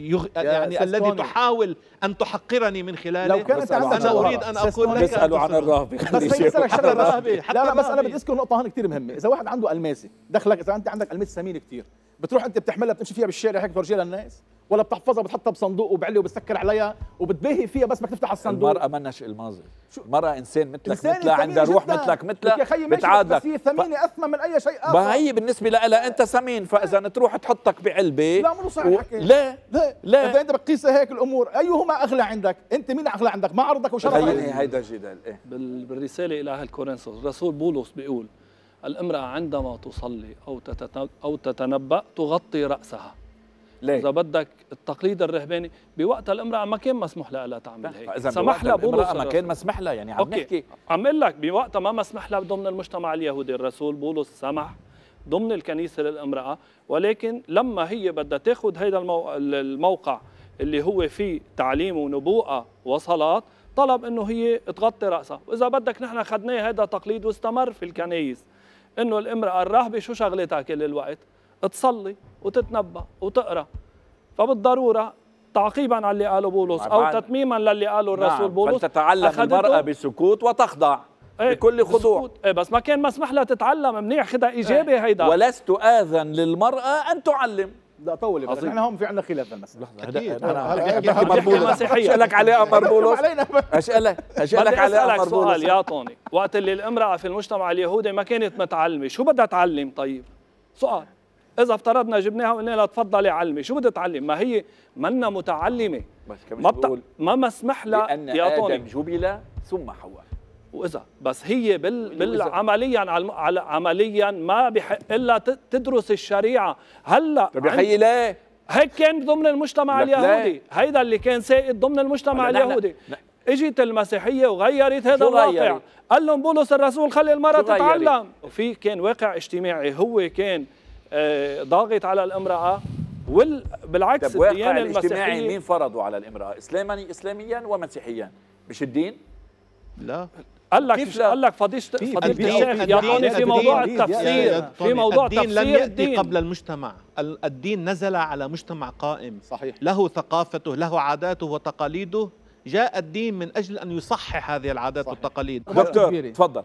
يغ... يعني الذي تحاول أن تحقرني من خلاله. لو كانت أنا أريد أن أقول لك بيسألوا عن الراهبة بس حتى الراهبة لا لا بس أنا بدي أذكر نقطة هون كثير مهمة. إذا واحد عنده ألماسة دخلك، إذا أنت عندك ألماسة ثمينة كثير بتروح أنت بتحملها بتمشي فيها بالشارع هيك بتورجيها للناس ولا بتحفظها بتحطها بصندوق وبعلي وبتسكر عليها وبتباهي فيها بس بدك تفتح الصندوق؟ المرأة مناش الماظة، المرأة إنسان مثلك مثلها عندها روح مثلك مثلها بتعادلك. بس هي ثمينة أثمن من أي شيء آخر. ما هي بالنسبة لها أنت ثمين، فإذا تروح تحطك بعلبة لا مو صح الحكي. لا لا إذا أنت بتقيس هيك الأمور أيهما أغلى عندك؟ أنت مين أغلى عندك؟ ما عرضك وشرفك. هيدا جدال إيه بالرسالة إلى أهل كورنثوس الرسول بولس بيقول الامرأة عندما تصلي أو أو تتنبأ تغطي رأسها. ليه؟ إذا بدك التقليد الرهباني بوقت الامرأة ما كان مسموح لها لا تعمل هيك. سمح لها بولس ما كان مسمح لها يعني عم نحكي عم أقول لك بوقت ما مسمح لها ضمن المجتمع اليهودي. الرسول بولس سمح ضمن الكنيسة للامرأة، ولكن لما هي بدها تاخذ هيدا المو... الموقع اللي هو فيه تعليم ونبوءة وصلاة طلب انه هي تغطي رأسها. وإذا بدك نحن اخذناه هذا تقليد واستمر في الكنائس انه الامرأة الراهبة شو شغلتها كل الوقت؟ تصلي وتتنبأ وتقرأ. فبالضرورة تعقيبا على اللي قاله بولس او تتميما للي قاله الرسول نعم. بولس فتتعلم المرأة بسكوت وتخضع ايه بكل خضوع ايه بس ما كان مسمح لها تتعلم. منيح خدها ايجابي ايه. هيدا ولست آذن للمرأة ان تعلم لا طول بالك احنا هم في عندنا خلاف في المسألة. لحظة انا مربولة اسالك عليها مربولة اسالك اسالك عليها مربولة سؤال يا طوني، وقت اللي الامرأة في المجتمع اليهودي ما كانت متعلمة شو بدها تعلم؟ طيب سؤال، إذا افترضنا جبناها وقلنا لها تفضلي علمي، شو بدها تعلم؟ ما هي منا متعلمة، ما بت... ما مسمح لها يا طوني. آدم جبل ثم حواء، وإذا بس هي بال... بال... عمليا على... عمليا ما بحق إلا تدرس الشريعة. هلا طيب يا خيي ليه؟ هيك كان ضمن المجتمع اليهودي، هيدا اللي كان سائد ضمن المجتمع اليهودي. لا لا. اجت المسيحيه وغيرت هذا الواقع، قال لهم بولس الرسول خلي المراه تتعلم، وفي كان واقع اجتماعي هو كان ضاغط على الامراه، وبالعكس الديانه المسيحيه مين فرضوا على الامراه؟ اسلامي اسلاميا ومسيحيا، مش الدين؟ لا قال لك قال لك فضيله الشيخ يا طوني في موضوع التفسير، في موضوع الدين تفسير الدين. الدين لم يأتي قبل المجتمع، الدين نزل على مجتمع قائم صحيح له ثقافته، له عاداته وتقاليده، جاء الدين من أجل أن يصحح هذه العادات صحيح. والتقاليد. دكتور تفضل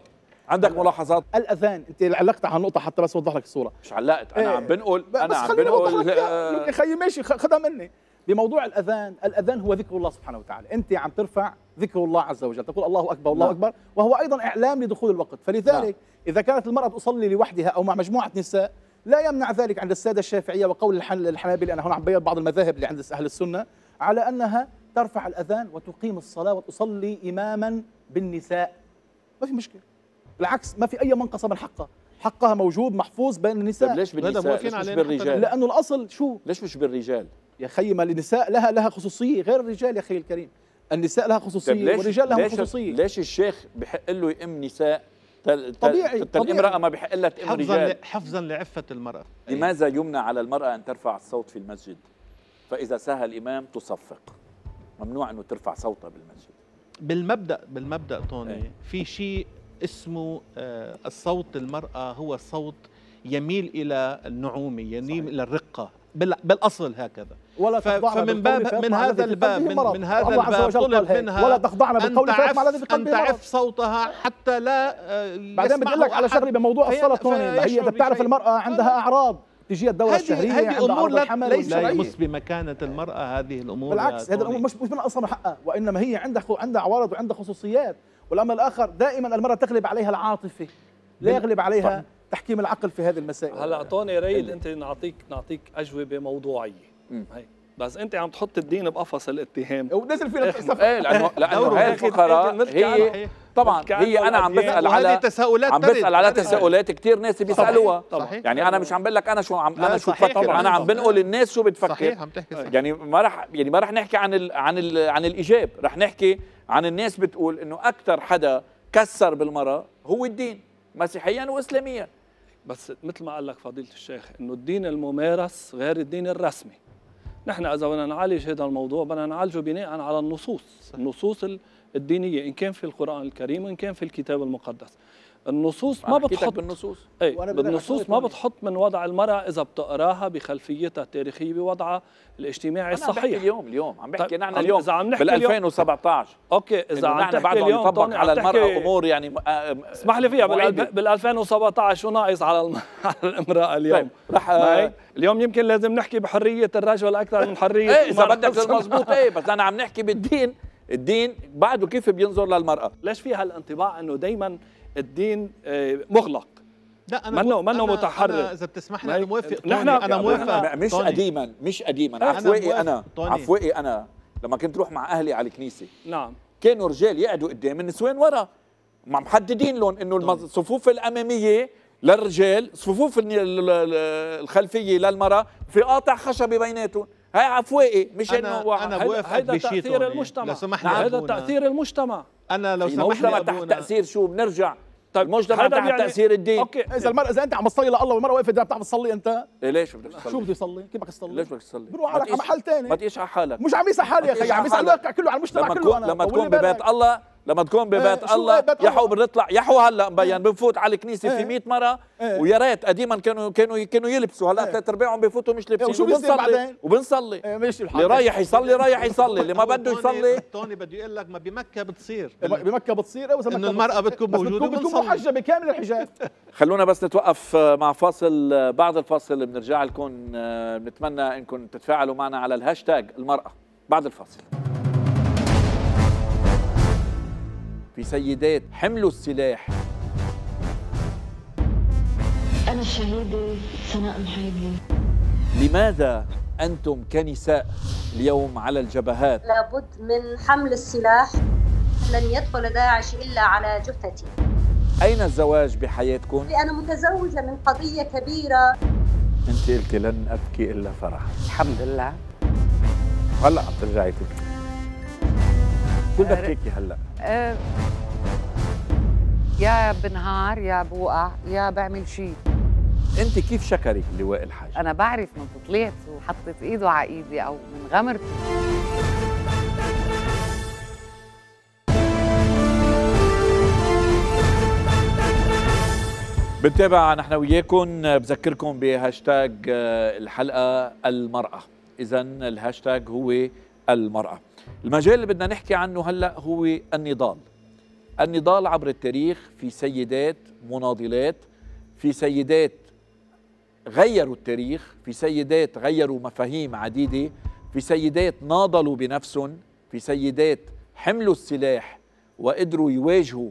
عندك ملاحظات. الأذان أنت علقت على نقطة حتى بس أوضح لك الصورة. مش علقت أنا ايه. عم بنقول أنا عم بنقول يا خيي ماشي خدها مني بموضوع الأذان. الأذان هو ذكر الله سبحانه وتعالى، أنت عم ترفع ذكر الله عز وجل، تقول الله أكبر والله أكبر، وهو أيضا إعلام لدخول الوقت، فلذلك لا. إذا كانت المرأة تصلي لوحدها أو مع مجموعة نساء لا يمنع ذلك عند السادة الشافعية وقول الحنابلة، أنا هنا عم بيان بعض المذاهب اللي عند أهل السنة، على أنها ترفع الأذان وتقيم الصلاة وتصلي إماما بالنساء، ما في مشكلة، بالعكس ما في أي منقصة من حقها، حقها موجود محفوظ بين النساء. طيب ليش بالنساء؟ ليش مش بالرجال؟ لأنه الأصل شو؟ ليش مش بالرجال؟ يا خيي ما النساء لها لها خصوصية غير الرجال يا خيي الكريم، النساء لها خصوصية والرجال لهم خصوصية. ليش الشيخ بحق له يئم نساء؟ تل طبيعي تل طبيعي الامرأة ما بحق لها تئم رجال، حفظا لعفة المرأة. لماذا يمنع على المرأة أن ترفع الصوت في المسجد؟ فإذا سهى الإمام تصفق، ممنوع انه ترفع صوتها بالمسجد. بالمبدا بالمبدا طوني أيه. في شيء اسمه آه الصوت المراه هو صوت يميل الى النعومه، يميل الى الرقه بالاصل هكذا، ولا فمن باب من هذا الباب من, من هذا الباب طلب منها ولا تخضعنا بالقول فما الذي بقلبها، ان تعف صوتها حتى لا آه بعدين بدي اقول لك على شغله بموضوع الصلاه طوني. هي بتعرف المراه عندها اعراض، تجي الدورة الشهرية، هذه أمور لا يمس بمكانة المرأة هذه الأمور، بالعكس هذه الأمور مش مش من أصل حقها، وإنما هي عندها عندها عوارض وعندها خصوصيات. والأمر الآخر دائما المرأة تغلب عليها العاطفة، لا يغلب عليها طب. تحكيم العقل في هذه المسائل. هلا أعطوني ريل أنت نعطيك نعطيك أجوبة موضوعية هيك، بس أنت عم تحط الدين بقفص الاتهام ونزل فينا إيه لأنه هاي الفقرة هي طبعا هي انا عم بسال على تساؤلات، عم بسال على تساؤلات كثير ناس بيسالوها يعني. انا مش عم بقول لك انا شو عم انا شو بفكر، انا عم بنقول الناس شو بتفكر صحيح. عم تحكي صحيح. يعني ما رح يعني ما رح نحكي عن ال عن ال عن الايجاب، رح نحكي عن الناس بتقول انه اكثر حدا كسر بالمرأة هو الدين مسيحيا واسلاميا. بس مثل ما قال لك فضيلة الشيخ انه الدين الممارس غير الدين الرسمي، نحن اذا بدنا نعالج هذا الموضوع بدنا نعالجه بناء على النصوص، النصوص الدينية إن كان في القرآن الكريم وإن كان في الكتاب المقدس. النصوص ما بتحط بالنصوص أي بالنصوص ما بتحط من وضع المرأة إذا بتقراها بخلفيتها التاريخية بوضعها الاجتماعي الصحيح. أنا اليوم اليوم عم بحكي نحن اليوم بال2017 أوكي إذا عم تحكي بعد ما يطبق على المرأة أمور يعني اسمح لي فيها بال2017 شو ناقص على المرأة اليوم؟ رح اليوم يمكن لازم نحكي بحرية الرجل أكثر من حرية المرأة إذا بدك مضبوط إيه، بس أنا عم نحكي بالدين، الدين بعده كيف بينظر للمرأة؟ ليش في هالانطباع انه دايما الدين مغلق؟ لا انا منه منه متحرر. اذا بتسمح لي انا موافق، نحن انا موافق مش طوني. قديما مش قديما عفوائي انا عفوائي أنا. انا لما كنت روح مع اهلي على الكنيسه نعم كانوا رجال يقعدوا قدام النسوان ورا، محددين لهم انه الصفوف الاماميه للرجال، صفوف الخلفيه للمرأة، في قاطع خشبي بيناتهم. هاي عفوائي مش انه هذا تاثير المجتمع، لو سمحنا هذا تاثير المجتمع. انا لو سمحنا المجتمع تحت تاثير شو بنرجع؟ طيب المجتمع تحت يعني تاثير الدين. اوكي اذا المرأة اذا انت عم تصلي لله والمرأة واقفة بتعرف تصلي انت؟ إيه ليش بدك تصلي؟ شو بدي يصلي؟ كيف بدك تصلي؟ ليش بدك تصلي؟ بروح على محل ثاني ما تقيش على حالك، مش عم يسأل حالي يا اخي، عم يسأل كله على المجتمع كله. لما تكون ببيت الله لما تكون ببيت آه الله يحو بنطلع يحو هلا مبين آه بنفوت على الكنيسه آه في مية مره آه ويا ريت قديما كانوا كانوا كانوا يلبسوا هلا ثلاث آه ارباعهم بفوتوا مش لابسين آه وبنصلي وبنصلي آه ماشي الحال اللي رايح يصلي رايح يصلي اللي ما بده يصلي توني بده يقول لك ما بمكه بتصير بمكه بتصير او انه المراه بتكون موجوده بتكون محجبه بكامل الحجاب. خلونا بس نتوقف مع فاصل، بعد الفاصل بنرجع لكم، بنتمنى انكم تتفاعلوا معنا على الهاشتاج المراه بعد الفاصل. في سيدات حملوا السلاح. أنا الشهيدة سناء محيدلة. لماذا أنتم كنساء اليوم على الجبهات؟ لابد من حمل السلاح، لن يدخل داعش إلا على جثتي. أين الزواج بحياتكم؟ أنا متزوجة من قضية كبيرة. أنت قلتي لن أبكي إلا فرحا. الحمد لله. هلا عم ترجعي تبكي. شو بكيكي هلا؟ أه يا بنهار يا بوقع يا بعمل شيء. انت كيف شكرك لواء الحاج؟ انا بعرف من طلعت وحطت ايده على ايدي او من غمرتي. بنتابع نحن وياكم، بذكركم بهاشتاج الحلقه المراه، اذا الهاشتاج هو المراه. المجال اللي بدنا نحكي عنه هلأ هو النضال، النضال عبر التاريخ. في سيدات مناضلات، في سيدات غيروا التاريخ، في سيدات غيروا مفاهيم عديدة، في سيدات ناضلوا بنفسهم، في سيدات حملوا السلاح وقدروا يواجهوا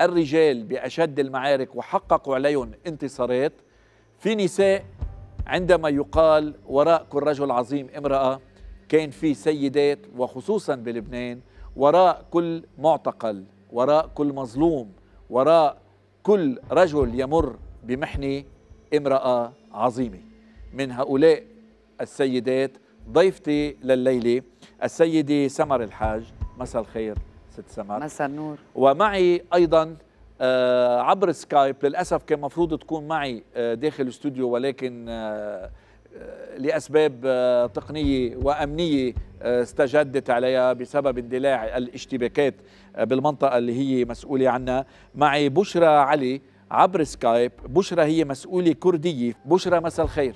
الرجال بأشد المعارك وحققوا عليهم انتصارات. في نساء عندما يقال وراء كل رجل عظيم امرأة، كان في سيدات وخصوصا بلبنان وراء كل معتقل، وراء كل مظلوم، وراء كل رجل يمر بمحنة امرأة عظيمة. من هؤلاء السيدات ضيفتي لليلة السيدة سمر الحاج. مساء الخير ست سمر. مساء النور. ومعي أيضا عبر سكايب، للأسف كان مفروض تكون معي داخل الاستوديو ولكن لأسباب تقنية وأمنية استجدت عليها بسبب اندلاع الاشتباكات بالمنطقة اللي هي مسؤولة عنها. معي بشرى علي عبر سكايب. بشرى هي مسؤولة كردية. بشرى مساء الخير.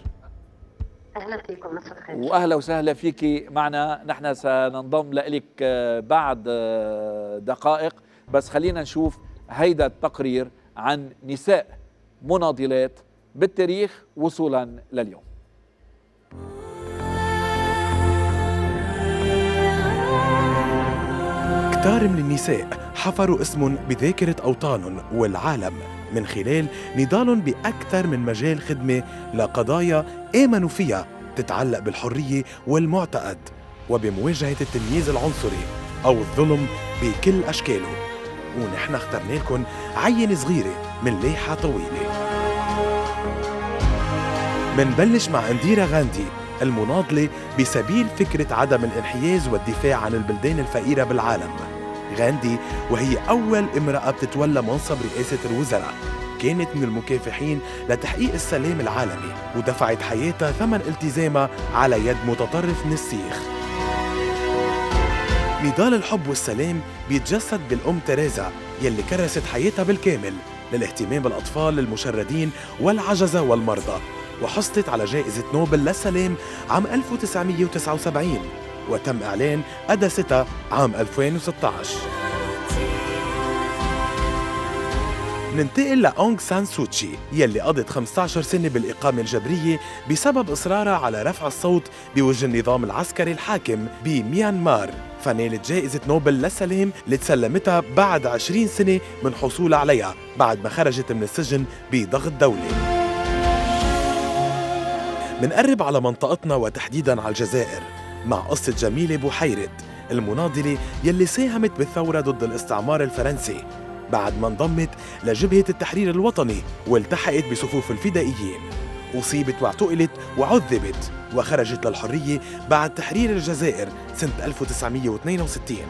أهلا فيكم. مساء الخير وأهلا وسهلا فيكي معنا. نحن سننضم لك بعد دقائق، بس خلينا نشوف هيدا التقرير عن نساء مناضلات بالتاريخ وصولا لليوم. كتار من النساء حفروا اسم بذاكرة أوطان والعالم من خلال نضال بأكثر من مجال خدمة لقضايا آمنوا فيها تتعلق بالحرية والمعتقد وبمواجهة التمييز العنصري أو الظلم بكل أشكاله. ونحن اخترنا لكم عين صغيرة من ليحة طويلة. منبلش مع أنديرا غاندي المناضلة بسبيل فكرة عدم الانحياز والدفاع عن البلدان الفقيرة بالعالم. غاندي وهي أول امرأة بتتولى منصب رئاسة الوزراء كانت من المكافحين لتحقيق السلام العالمي، ودفعت حياتها ثمن التزامها على يد متطرف من السيخ. نضال الحب والسلام بيتجسد بالأم تيريزا يلي كرست حياتها بالكامل للاهتمام بالأطفال المشردين والعجزة والمرضى، وحصلت على جائزة نوبل للسلام عام ألف وتسعمية وتسعة وسبعين وتم إعلان قداستها عام ألفين وستة عشر. ننتقل لأونغ سان سوتشي يلي قضت خمسة عشر سنة بالإقامة الجبرية بسبب إصرارها على رفع الصوت بوجه النظام العسكري الحاكم بميانمار، فنالت جائزة نوبل للسلام اللي تسلمتها بعد عشرين سنة من حصولها عليها بعد ما خرجت من السجن بضغط دولي. منقرب على منطقتنا وتحديداً على الجزائر مع قصة جميلة بوحيرة المناضلة يلي ساهمت بالثورة ضد الاستعمار الفرنسي بعد ما انضمت لجبهة التحرير الوطني والتحقت بصفوف الفدائيين. أصيبت واعتقلت وعذبت وخرجت للحرية بعد تحرير الجزائر سنة ألف وتسعمية واثنين وستين.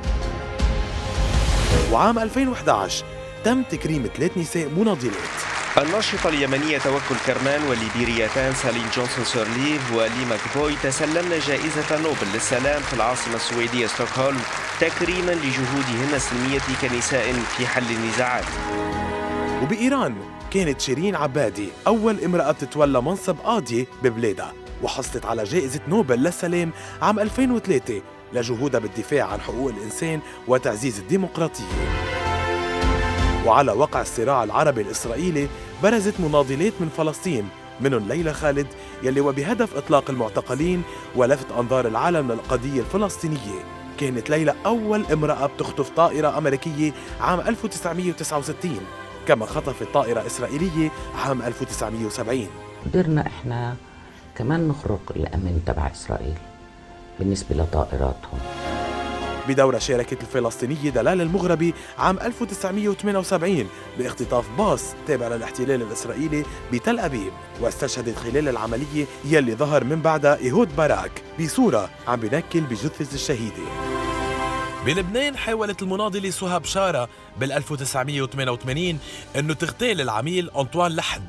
وعام ألفين وإحدى عشر تم تكريم ثلاث نساء مناضلات الناشطة اليمنية توكل كرمان والليبيريتان سالين جونسون سورليف وليما كبوي تسلمن جائزة نوبل للسلام في العاصمة السويدية ستوكهولم تكريما لجهودهن السلمية كنساء في حل النزاعات. وبإيران كانت شيرين عبادي أول امرأة تتولى منصب قاضية ببلادها، وحصلت على جائزة نوبل للسلام عام ألفين وثلاثة لجهودها بالدفاع عن حقوق الإنسان وتعزيز الديمقراطية. وعلى وقع الصراع العربي الإسرائيلي برزت مناضلات من فلسطين، منهم ليلى خالد يلي وبهدف إطلاق المعتقلين ولفت أنظار العالم للقضية الفلسطينية. كانت ليلى أول امرأة بتخطف طائرة أمريكية عام ألف وتسعمئة وتسعة وستين، كما خطفت طائرة إسرائيلية عام ألف وتسعمئة وسبعين. قدرنا إحنا كمان نخرق الأمن تبع إسرائيل بالنسبة لطائراتهم. بدورة شاركت الفلسطينية دلال المغربي عام ألف وتسعمئة وثمانية وسبعين باختطاف باص تابع للاحتلال الإسرائيلي بتل أبيب، واستشهدت خلال العملية يلي ظهر من بعدها إيهود باراك بصورة عم بنكل بجثة الشهيدة. بلبنان حاولت المناضلة سهى بشارة بال ألف وتسعمئة وثمانية وثمانين أنه تغتال العميل أنطوان لحد،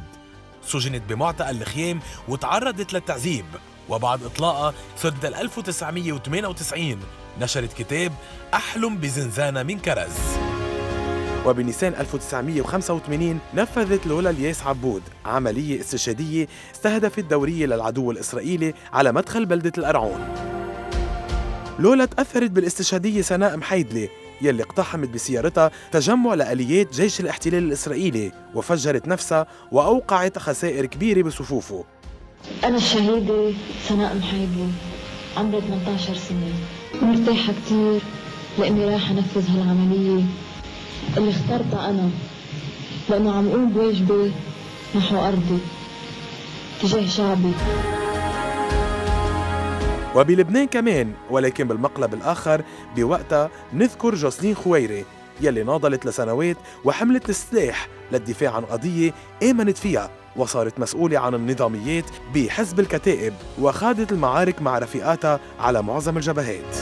سجنت بمعتقل الخيام وتعرضت للتعذيب، وبعد إطلاقها سنة ألف وتسعمئة وثمانية وتسعين نشرت كتاب أحلم بزنزانة من كرز. وبنيسان ألف وتسعمئة وخمسة وثمانين نفذت لولا الياس عبود عملية استشهادية استهدفت دورية للعدو الإسرائيلي على مدخل بلدة القرعون. لولا تأثرت بالاستشهادية سناء محيدلة يلي اقتحمت بسيارتها تجمع لآليات جيش الاحتلال الإسرائيلي وفجرت نفسها وأوقعت خسائر كبيرة بصفوفه. أنا الشهيدة سناء محيدلة، عمري ثمانية عشر سنة، مرتاحة كتير لأني راح أنفذ هالعملية اللي اخترتها أنا، لأنه عم أقوم بواجبي نحو أرضي تجاه شعبي. وبلبنان كمان، ولكن بالمقلب الآخر بوقتها نذكر جوسلين خويري يلي ناضلت لسنوات وحملت السلاح للدفاع عن قضية آمنت فيها، وصارت مسؤولة عن النظاميات بحزب الكتائب وخاضت المعارك مع رفيقاتها على معظم الجبهات.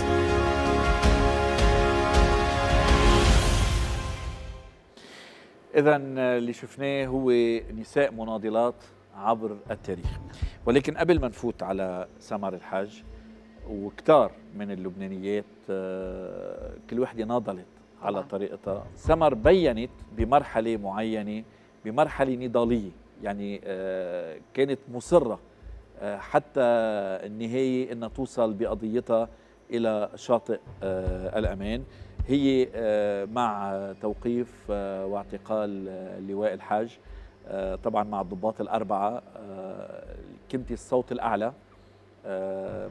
إذا اللي شفناه هو نساء مناضلات عبر التاريخ، ولكن قبل ما نفوت على سمر الحاج وكتار من اللبنانيات كل وحدة ناضلت على طريقتها، سمر بيّنت بمرحلة معينة، بمرحلة نضالية، يعني كانت مصرة حتى النهاية أنها توصل بقضيتها إلى شاطئ الأمان. هي مع توقيف واعتقال لواء الحاج طبعا مع الضباط الأربعة كنت الصوت الأعلى،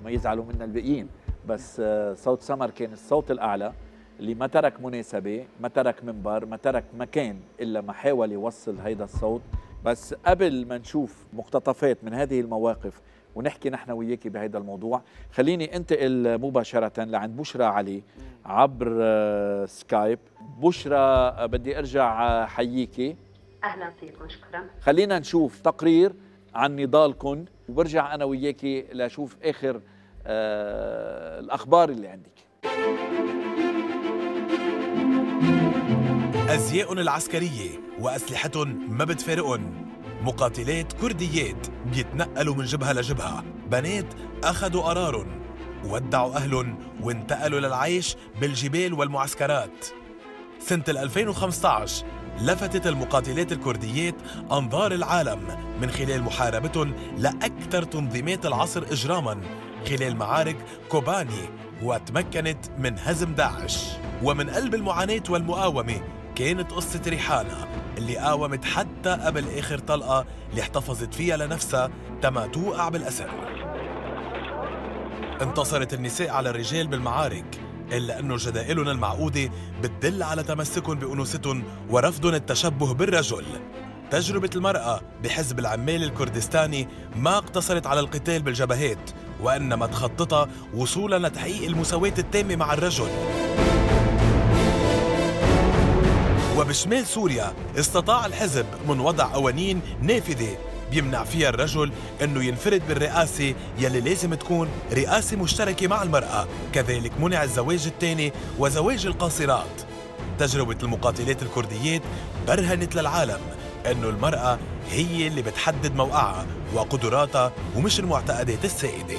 ما يزعلوا منا الباقيين بس صوت سمر كان الصوت الأعلى اللي ما ترك مناسبة، ما ترك منبر، ما ترك مكان إلا ما حاول يوصل هيدا الصوت. بس قبل ما نشوف مقتطفات من هذه المواقف ونحكي نحن وياكي بهذا الموضوع، خليني انتقل مباشرة لعند بشرى علي عبر سكايب. بشرى بدي ارجع حييكي. اهلا فيكم، شكرا. خلينا نشوف تقرير عن نضالكم وبرجع انا وياكي لشوف اخر آه الاخبار اللي عندك. أزياء العسكرية وأسلحتهم ما بتفارقهم، مقاتلات كرديات بيتنقلوا من جبهة لجبهة، بنات أخذوا قرارهم وودعوا أهلهم وانتقلوا للعيش بالجبال والمعسكرات. سنة ألفين وخمسة عشر لفتت المقاتلات الكرديات أنظار العالم من خلال محاربتهم لأكثر تنظيمات العصر إجراماً خلال معارك كوباني، وتمكنت من هزم داعش. ومن قلب المعاناة والمقاومة كانت قصة ريحانة اللي قاومت حتى قبل آخر طلقة اللي احتفظت فيها لنفسها تما توقع بالأسر. انتصرت النساء على الرجال بالمعارك، إلا أنه جدائلهم المعقودة بتدل على تمسكهم بأنوثتهم ورفضهم التشبه بالرجل. تجربة المرأة بحزب العمال الكردستاني ما اقتصرت على القتال بالجبهات، وإنما تخططها وصولاً لتحقيق المساواة التامة مع الرجل. وبشمال سوريا استطاع الحزب من وضع قوانين نافذة بيمنع فيها الرجل أنه ينفرد بالرئاسة يلي لازم تكون رئاسة مشتركة مع المرأة، كذلك منع الزواج الثاني وزواج القاصرات. تجربة المقاتلات الكرديات برهنت للعالم أنه المرأة هي اللي بتحدد موقعها وقدراتها ومش المعتقدات السائدة.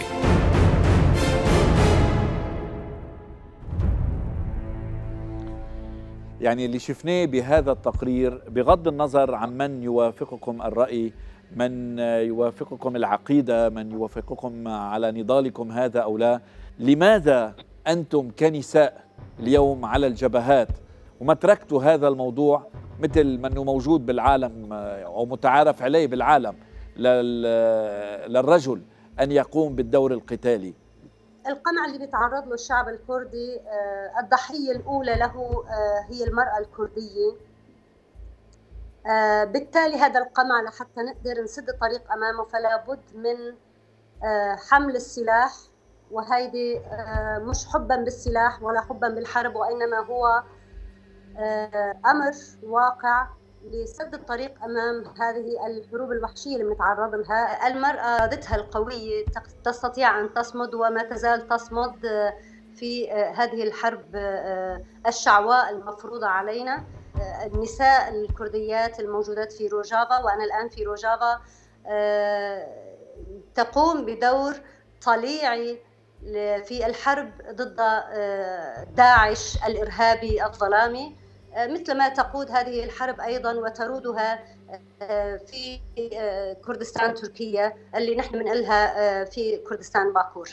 يعني اللي شفناه بهذا التقرير بغض النظر عن من يوافقكم الرأي، من يوافقكم العقيدة، من يوافقكم على نضالكم هذا أو لا، لماذا أنتم كنساء اليوم على الجبهات وما تركتوا هذا الموضوع مثل ما أنه موجود بالعالم أو متعارف عليه بالعالم للرجل أن يقوم بالدور القتالي؟ القمع اللي بيتعرض له الشعب الكردي الضحية الأولى له هي المرأة الكردية، بالتالي هذا القمع لحتى نقدر نسد الطريق أمامه فلا بد من حمل السلاح، وهيدي مش حبا بالسلاح ولا حبا بالحرب، وإنما هو أمر واقع لسد الطريق أمام هذه الحروب الوحشية اللي بنتعرض لها. المرأة ذاتها القوية تستطيع أن تصمد وما تزال تصمد في هذه الحرب الشعواء المفروضة علينا. النساء الكرديات الموجودات في روجافا، وأنا الآن في روجافا، تقوم بدور طليعي في الحرب ضد داعش الإرهابي الظلامي، مثل ما تقود هذه الحرب أيضا وترودها في كردستان تركيا اللي نحن بنقلها في كردستان باكور.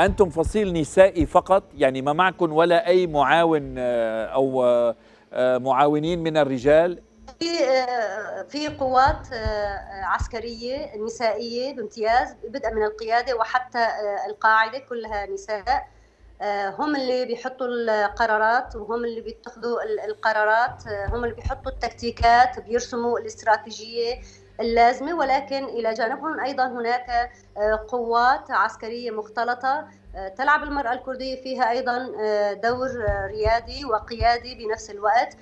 أنتم فصيل نسائي فقط، يعني ما معكم ولا أي معاون أو معاونين من الرجال؟ في في قوات عسكرية نسائية بامتياز، بدءا من القيادة وحتى القاعدة كلها نساء، هم اللي بيحطوا القرارات وهم اللي بيتخذوا القرارات، هم اللي بيحطوا التكتيكات، بيرسموا الاستراتيجية اللازمة، ولكن إلى جانبهم أيضا هناك قوات عسكرية مختلطة تلعب المرأة الكردية فيها أيضا دور ريادي وقيادي بنفس الوقت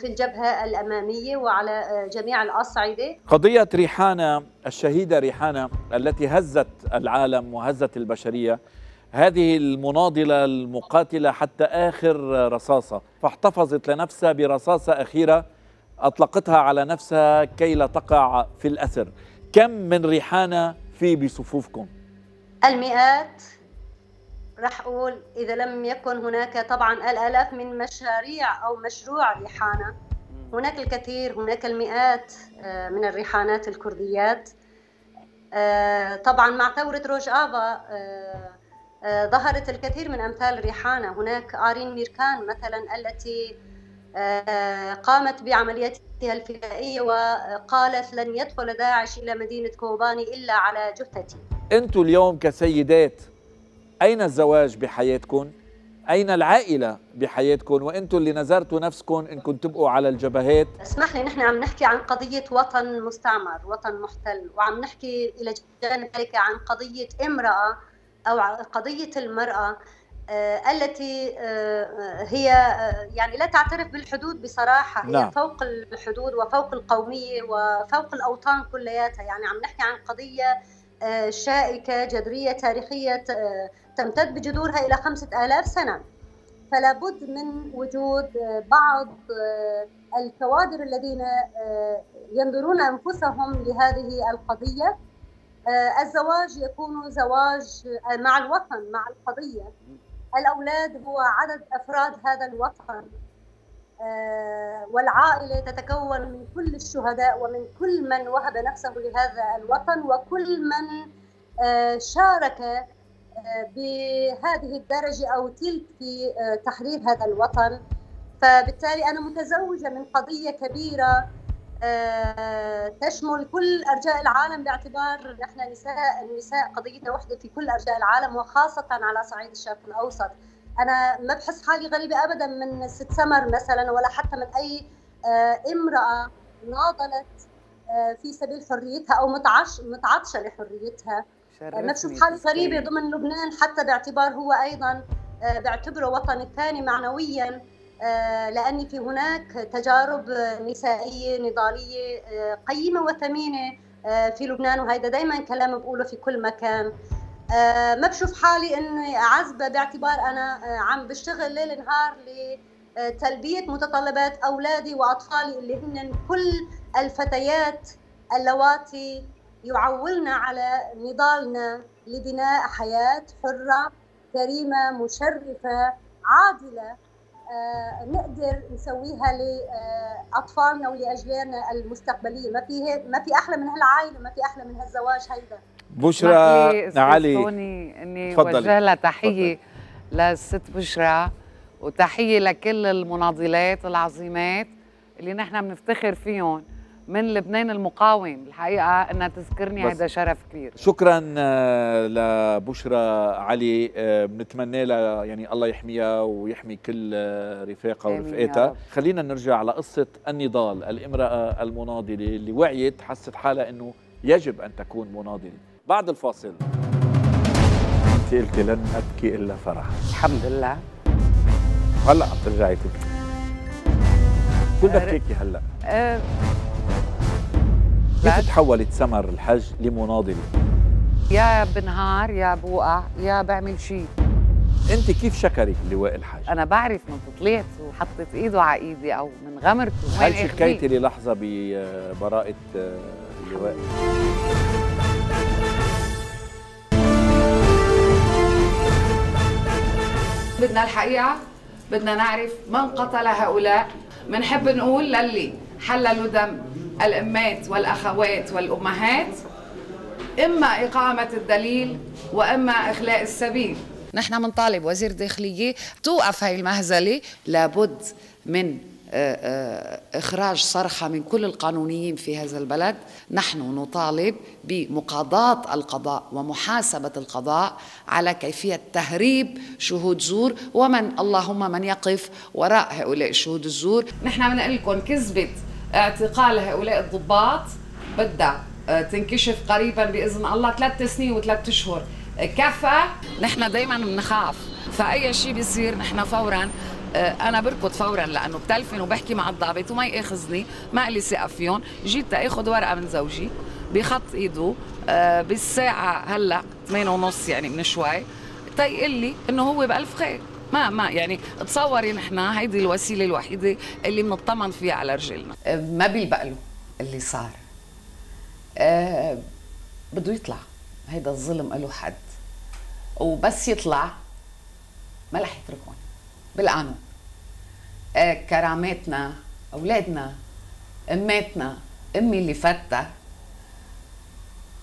في الجبهة الأمامية وعلى جميع الأصعدة. قضية ريحانة، الشهيدة ريحانة التي هزت العالم وهزت البشرية، هذه المناضلة المقاتلة حتى آخر رصاصة، فاحتفظت لنفسها برصاصة أخيرة أطلقتها على نفسها كي لا تقع في الأثر. كم من ريحانة في بصفوفكم؟ المئات، رح أقول إذا لم يكن هناك طبعا الآلاف من مشاريع أو مشروع ريحانة. هناك الكثير، هناك المئات من الريحانات الكرديات. طبعا مع ثورة روجافا ظهرت الكثير من أمثال ريحانة. هناك آرين ميركان مثلا التي قامت بعملياتها الفدائية وقالت لن يدخل داعش إلى مدينة كوباني إلا على جثتي. أنتوا اليوم كسيدات أين الزواج بحياتكن؟ أين العائلة بحياتكن؟ وأنتوا اللي نزرتوا نفسكن إنكم تبقوا على الجبهات؟ اسمح لي، نحن عم نحكي عن قضية وطن مستعمر، وطن محتل، وعم نحكي إلى جانب ذلك عن قضية امرأة أو قضية المرأة التي هي يعني لا تعترف بالحدود بصراحة، هي لا. فوق الحدود وفوق القومية وفوق الأوطان كلياتها. يعني عم نحكي عن قضية شائكة جذرية تاريخية تمتد بجذورها إلى خمسة آلاف سنة، فلا بد من وجود بعض الكوادر الذين ينظرون أنفسهم لهذه القضية. الزواج يكون زواج مع الوطن، مع القضية. الأولاد هو عدد أفراد هذا الوطن، والعائلة تتكون من كل الشهداء ومن كل من وهب نفسه لهذا الوطن وكل من شارك بهذه الدرجة أو تلك في تحرير هذا الوطن. فبالتالي أنا متزوجة من قضية كبيرة تشمل كل أرجاء العالم، باعتبار نحن نساء، النساء قضيتنا وحدة في كل أرجاء العالم وخاصة على صعيد الشرق الأوسط. أنا ما بحس حالي غريبة أبدا من ست سمر مثلا، ولا حتى من أي امرأة ناضلت في سبيل حريتها أو متعطشة لحريتها. ما بشوف حالي غريبة ضمن لبنان، حتى باعتبار هو أيضا باعتبره وطني الثاني معنويا، لأني في هناك تجارب نسائية نضالية قيمة وثمينة في لبنان، وهيدا دايما كلام بقوله في كل مكان. ما بشوف حالي إني عزبة باعتبار أنا عم بشتغل ليل نهار لتلبية متطلبات أولادي وأطفالي اللي هن كل الفتيات اللواتي يعولن على نضالنا لبناء حياة حرة كريمة مشرفة عادلة نقدر نسويها لأطفالنا ولأجيالنا المستقبلية. ما في ما في أحلى من هالعائلة، ما في أحلى من هالزواج. هيدا بشرى علي، تفضلي. إني وجه لها تحية للست بشرى، وتحية لكل المناضلات العظيمات اللي نحن بنفتخر فيهم من لبنان المقاوم. الحقيقة أنها تذكرني هذا شرف كبير. شكرا لبشرى علي، بنتمنى لها يعني الله يحميها ويحمي كل رفاقها ورفقاتها. خلينا نرجع على قصة النضال. الامرأة المناضلة اللي وعيت حست حالها أنه يجب أن تكون مناضلة. بعد الفاصل. أنت قلتي لن أبكي إلا فرحا. الحمد لله. هلأ عم ترجعي تبكي. شو بكيكي هلأ؟ أه كيف تحولت سمر الحاج لمناضلة؟ يا بنهار يا بوقع يا بعمل شيء. انت كيف شكرك لواء الحاج؟ انا بعرف من طلعت وحطت ايده على ايدي او من غمرته. هل شكيتي للحظه ببراءه اللواء؟ بدنا الحقيقه، بدنا نعرف من قتل هؤلاء. منحب نقول للي حللوا دم الأمات والأخوات والأمهات إما إقامة الدليل وإما إخلاء السبيل. نحن منطالب وزير داخلية توقف هاي المهزلة. لابد من إخراج صرخة من كل القانونيين في هذا البلد. نحن نطالب بمقاضاة القضاء ومحاسبة القضاء على كيفية تهريب شهود زور ومن اللهم من يقف وراء هؤلاء الشهود الزور. نحن بنقول لكم كذبت اعتقال هؤلاء الضباط بدها تنكشف قريبا باذن الله. ثلاث سنين وثلاث اشهر كفى. نحن دائما بنخاف، فاي شيء بيصير نحن فورا، انا بركض فورا لانه بتلفن وبحكي مع الضابط وما ياخذني، ما لي ثقه فيهم. جيت تاخذ ورقه من زوجي بخط ايده بالساعه هلا ثمانية ونص يعني من شوي، تيقول لي انه هو بألف خير. ما ما يعني تصوري نحن هيدي الوسيله الوحيده اللي بنطمن فيها على رجلنا. ما بيلبق له اللي صار. أه بده يطلع. هيدا الظلم له حد، وبس يطلع ما رح يتركون بالقانون. أه كراماتنا، اولادنا، اماتنا، امي اللي فاتها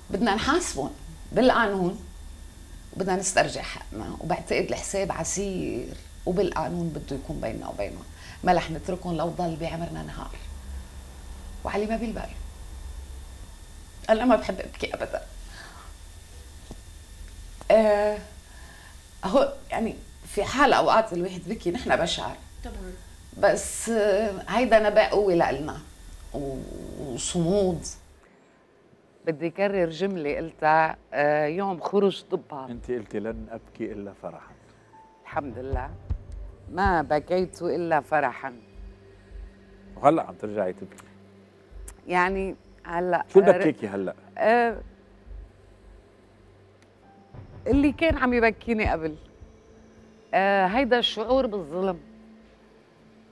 بدنا نحاسبهم بالقانون، بدنا نسترجع حقنا. وبعتقد الحساب عسير وبالقانون بده يكون بيننا وبينهم. ما رح نتركهم لو ضل بعمرنا نهار. وعلي ما بيلبق. انا ما بحب ابكي ابدا. آه هو يعني في حال اوقات الواحد بكي، نحن بشر طبعا، بس آه هيدا نباء قوي لنا وصمود. بدي كرر جملة قلتها يوم خروج ضباط. أنت قلتي لن أبكي إلا فرحاً. الحمد لله ما بكيت إلا فرحاً. وهلأ عم ترجعي تبكي. يعني هلأ شو بكيكي هلأ؟ أه اللي كان عم يبكيني قبل. أه هيدا الشعور بالظلم،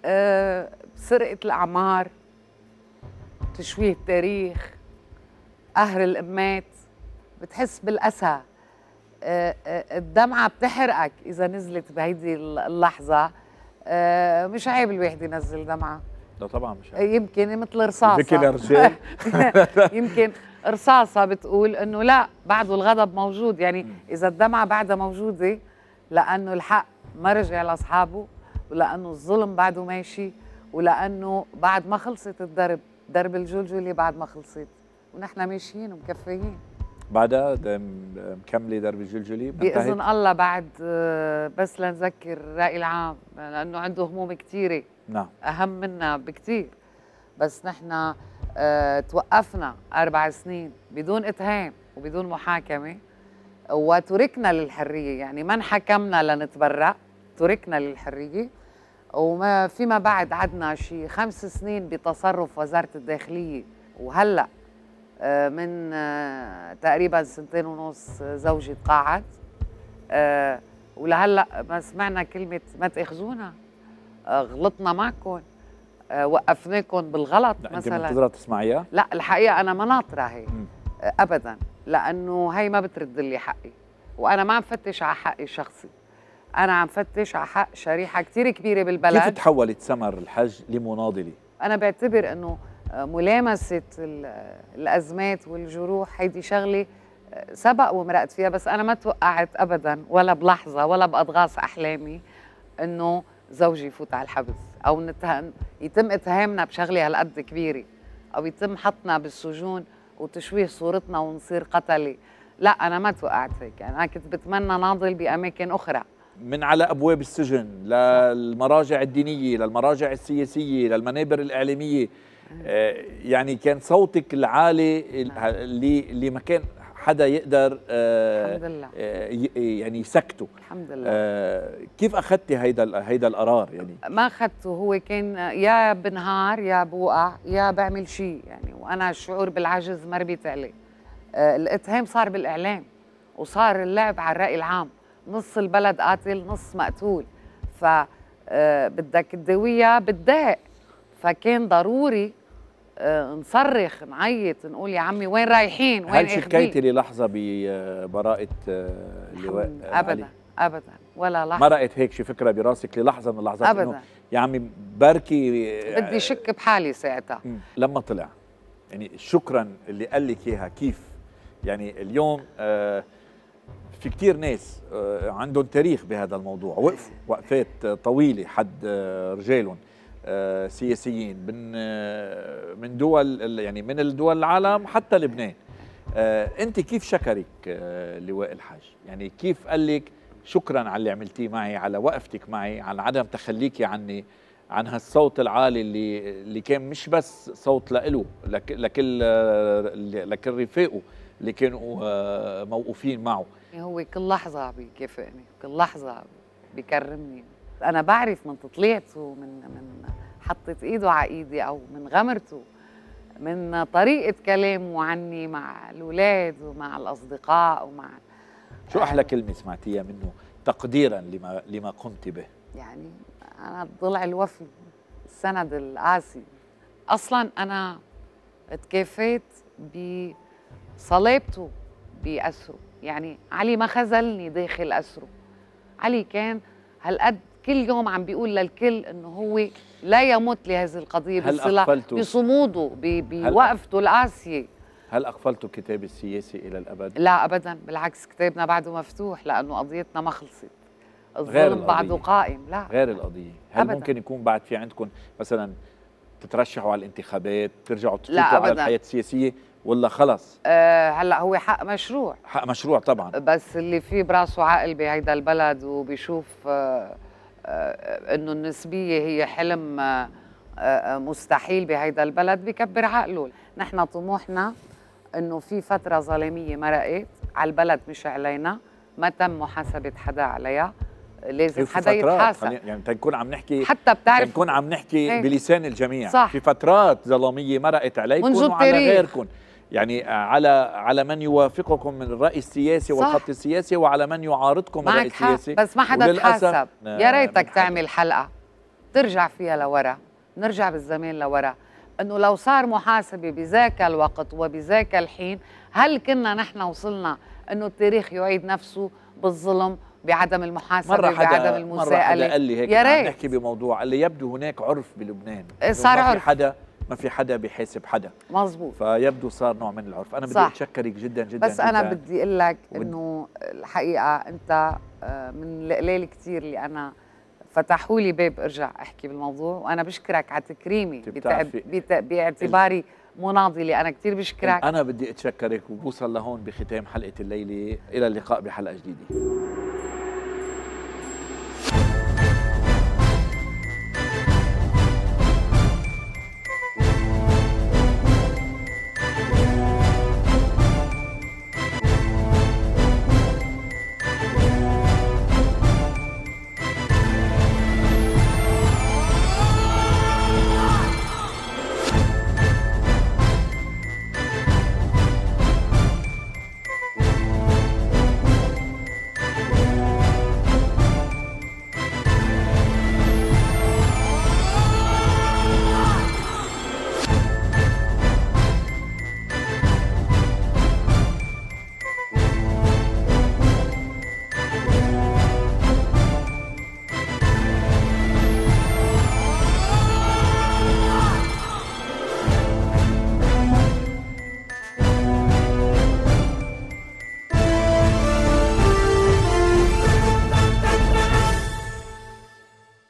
أه بسرقة الأعمار، تشويه التاريخ، قهر الأمات. بتحس بالأسى، الدمعة بتحرقك إذا نزلت بهيدي اللحظة. مش عيب الواحد ينزل دمعة؟ لا طبعا مش عيب. يمكن مثل رصاصة يمكن رصاصة بتقول إنه لا بعده الغضب موجود. يعني إذا الدمعة بعدها موجودة لأنه الحق ما رجع لأصحابه، ولأنه الظلم بعده ماشي، ولأنه بعد ما خلصت الضرب، ضرب الجلجلة بعد ما خلصت ونحن ماشيين ومكفيين. بعدها مكمله درب الجلجلي باذن الله بعد. بس لنذكر الراي العام لانه عنده هموم كثيره، نعم اهم منا بكثير. بس نحن اه توقفنا اربع سنين بدون اتهام وبدون محاكمه، وتركنا للحريه. يعني ما انحكمنا لنتبرأ، تركنا للحريه. وما فيما بعد عدنا شي خمس سنين بتصرف وزاره الداخليه، وهلا من تقريبا سنتين ونص زوجي تقاعد، ولهلا ما سمعنا كلمه ما تاخذونا، غلطنا معكم، وقفناكم بالغلط مثلا. انت منتظره تسمعيها؟ لا الحقيقه انا ما ناطره هي ابدا، لانه هي ما بترد لي حقي، وانا ما عم فتش على حقي الشخصي، انا عم فتش على حق شريحه كثير كبيره بالبلد. كيف تحولت سمر الحاج لمناضله؟ انا بعتبر انه ملامسه الازمات والجروح هيدي شغله سبق ومرقت فيها، بس انا ما توقعت ابدا ولا بلحظه ولا باضغاص احلامي انه زوجي يفوت على الحبس او نتهم يتم اتهامنا بشغله هالقد كبيره، او يتم حطنا بالسجون وتشويه صورتنا ونصير قتله. لا انا ما توقعت هيك، انا كنت بتمنى ناضل باماكن اخرى، من على ابواب السجن للمراجع الدينيه للمراجع السياسيه للمنابر الاعلاميه. يعني كان صوتك العالي اللي ما كان حدا يقدر الحمد لله يعني يسكته. الحمد لله. كيف اخذتي هيدا هيدا القرار؟ يعني ما اخذته، هو كان يا بنهار يا بوقع يا بعمل شيء يعني، وانا الشعور بالعجز ما ربيت عليه. الاتهام صار بالاعلام وصار اللعب على الراي العام، نص البلد قاتل نص مقتول، ف بدك تداويها بالداء، فكان ضروري نصرخ نعيط نقول يا عمي وين رايحين وين اخذين. هل شكيتي للحظه ببراءه اللواء ابدا علي؟ ابدا ولا لحظه مرقت هيك شي فكره براسك للحظه من اللحظات ابدا يا عمي بركي بدي شك بحالي ساعتها؟ لما طلع يعني شكرا اللي قال لك اياها كيف يعني اليوم آه في كتير ناس آه عندهم تاريخ بهذا الموضوع، وقفوا وقفات طويله حد آه رجالهم آه سياسيين من آه من دول يعني من الدول العالم حتى لبنان. آه انت كيف شكرك آه لواء الحاج؟ يعني كيف قال لك شكرا على اللي عملتيه معي، على وقفتك معي، على عدم تخليكي عني، عن هالصوت العالي اللي اللي كان مش بس صوت لإله لك لكل لكل رفاقه اللي كانوا آه موقوفين معه. هو كل لحظه بيكافئني، كل لحظه بيكرمني. انا بعرف من تطليعته، من من حطت ايده على ايدي او من غمرته، من طريقه كلامه عني مع الاولاد ومع الاصدقاء ومع شو احلى كلمه سمعتيها منه تقديرا لما لما قمت به؟ يعني انا الضلع الوفي، السند القاسي. اصلا انا اتكافيت بصلابته باسره، يعني علي ما خذلني داخل اسره. علي كان هالقد كل يوم عم بيقول للكل انه هو لا يموت لهذه القضيه بالصله بصموده بوقفته القاسيه. هل اقفلتوا الكتاب السياسي الى الابد؟ لا ابدا، بالعكس كتابنا بعده مفتوح لانه قضيتنا ما خلصت. الظلم بعده قائم. لا غير القضيه، هل أبداً. ممكن يكون بعد في عندكم مثلا تترشحوا على الانتخابات، ترجعوا تفوتوا على الحياه السياسيه ولا خلص؟ أه هلا هو حق مشروع، حق مشروع طبعا، بس اللي فيه براسه عقل بهيدا البلد وبيشوف أه أه انه النسبيه هي حلم أه أه مستحيل بهيدا البلد بكبر عقله. نحن طموحنا انه في فتره ظلاميه مرقت على البلد، مش علينا، ما تم محاسبه حدا عليها، لازم حدا يتحاسب. يعني تنكون عم نحكي حتى بتعرف تنكون عم نحكي هي. بلسان الجميع صح. في فترات ظلاميه مرقت عليكم وعلى غيركم، يعني على على من يوافقكم من الرأي السياسي صح. والخط السياسي، وعلى من يعارضكم الرأي السياسي. بس ما حدا تحاسب. يا ريتك تعمل حلقة ترجع فيها لورا، نرجع بالزمان لورا، انه لو صار محاسبة بذاك الوقت وبذاك الحين هل كنا نحن وصلنا انه التاريخ يعيد نفسه بالظلم بعدم المحاسبة بعدم المساءلة؟ مرة حدا قال لي هيك، عم نحكي بموضوع اللي يبدو هناك عرف بلبنان، صار عرف حدا ما في حدا بيحاسب حدا، مظبوط، فيبدو صار نوع من العرف. انا بدي اتشكرك جدا جدا، بس انا بدي اقول لك انه الحقيقه انت من القليل كثير اللي انا فتحوا لي باب ارجع احكي بالموضوع، وانا بشكرك على تكريمي باعتباري مناضله، انا كثير بشكرك. انا بدي اتشكرك، وبوصل لهون بختام حلقه الليله، الى اللقاء بحلقه جديده.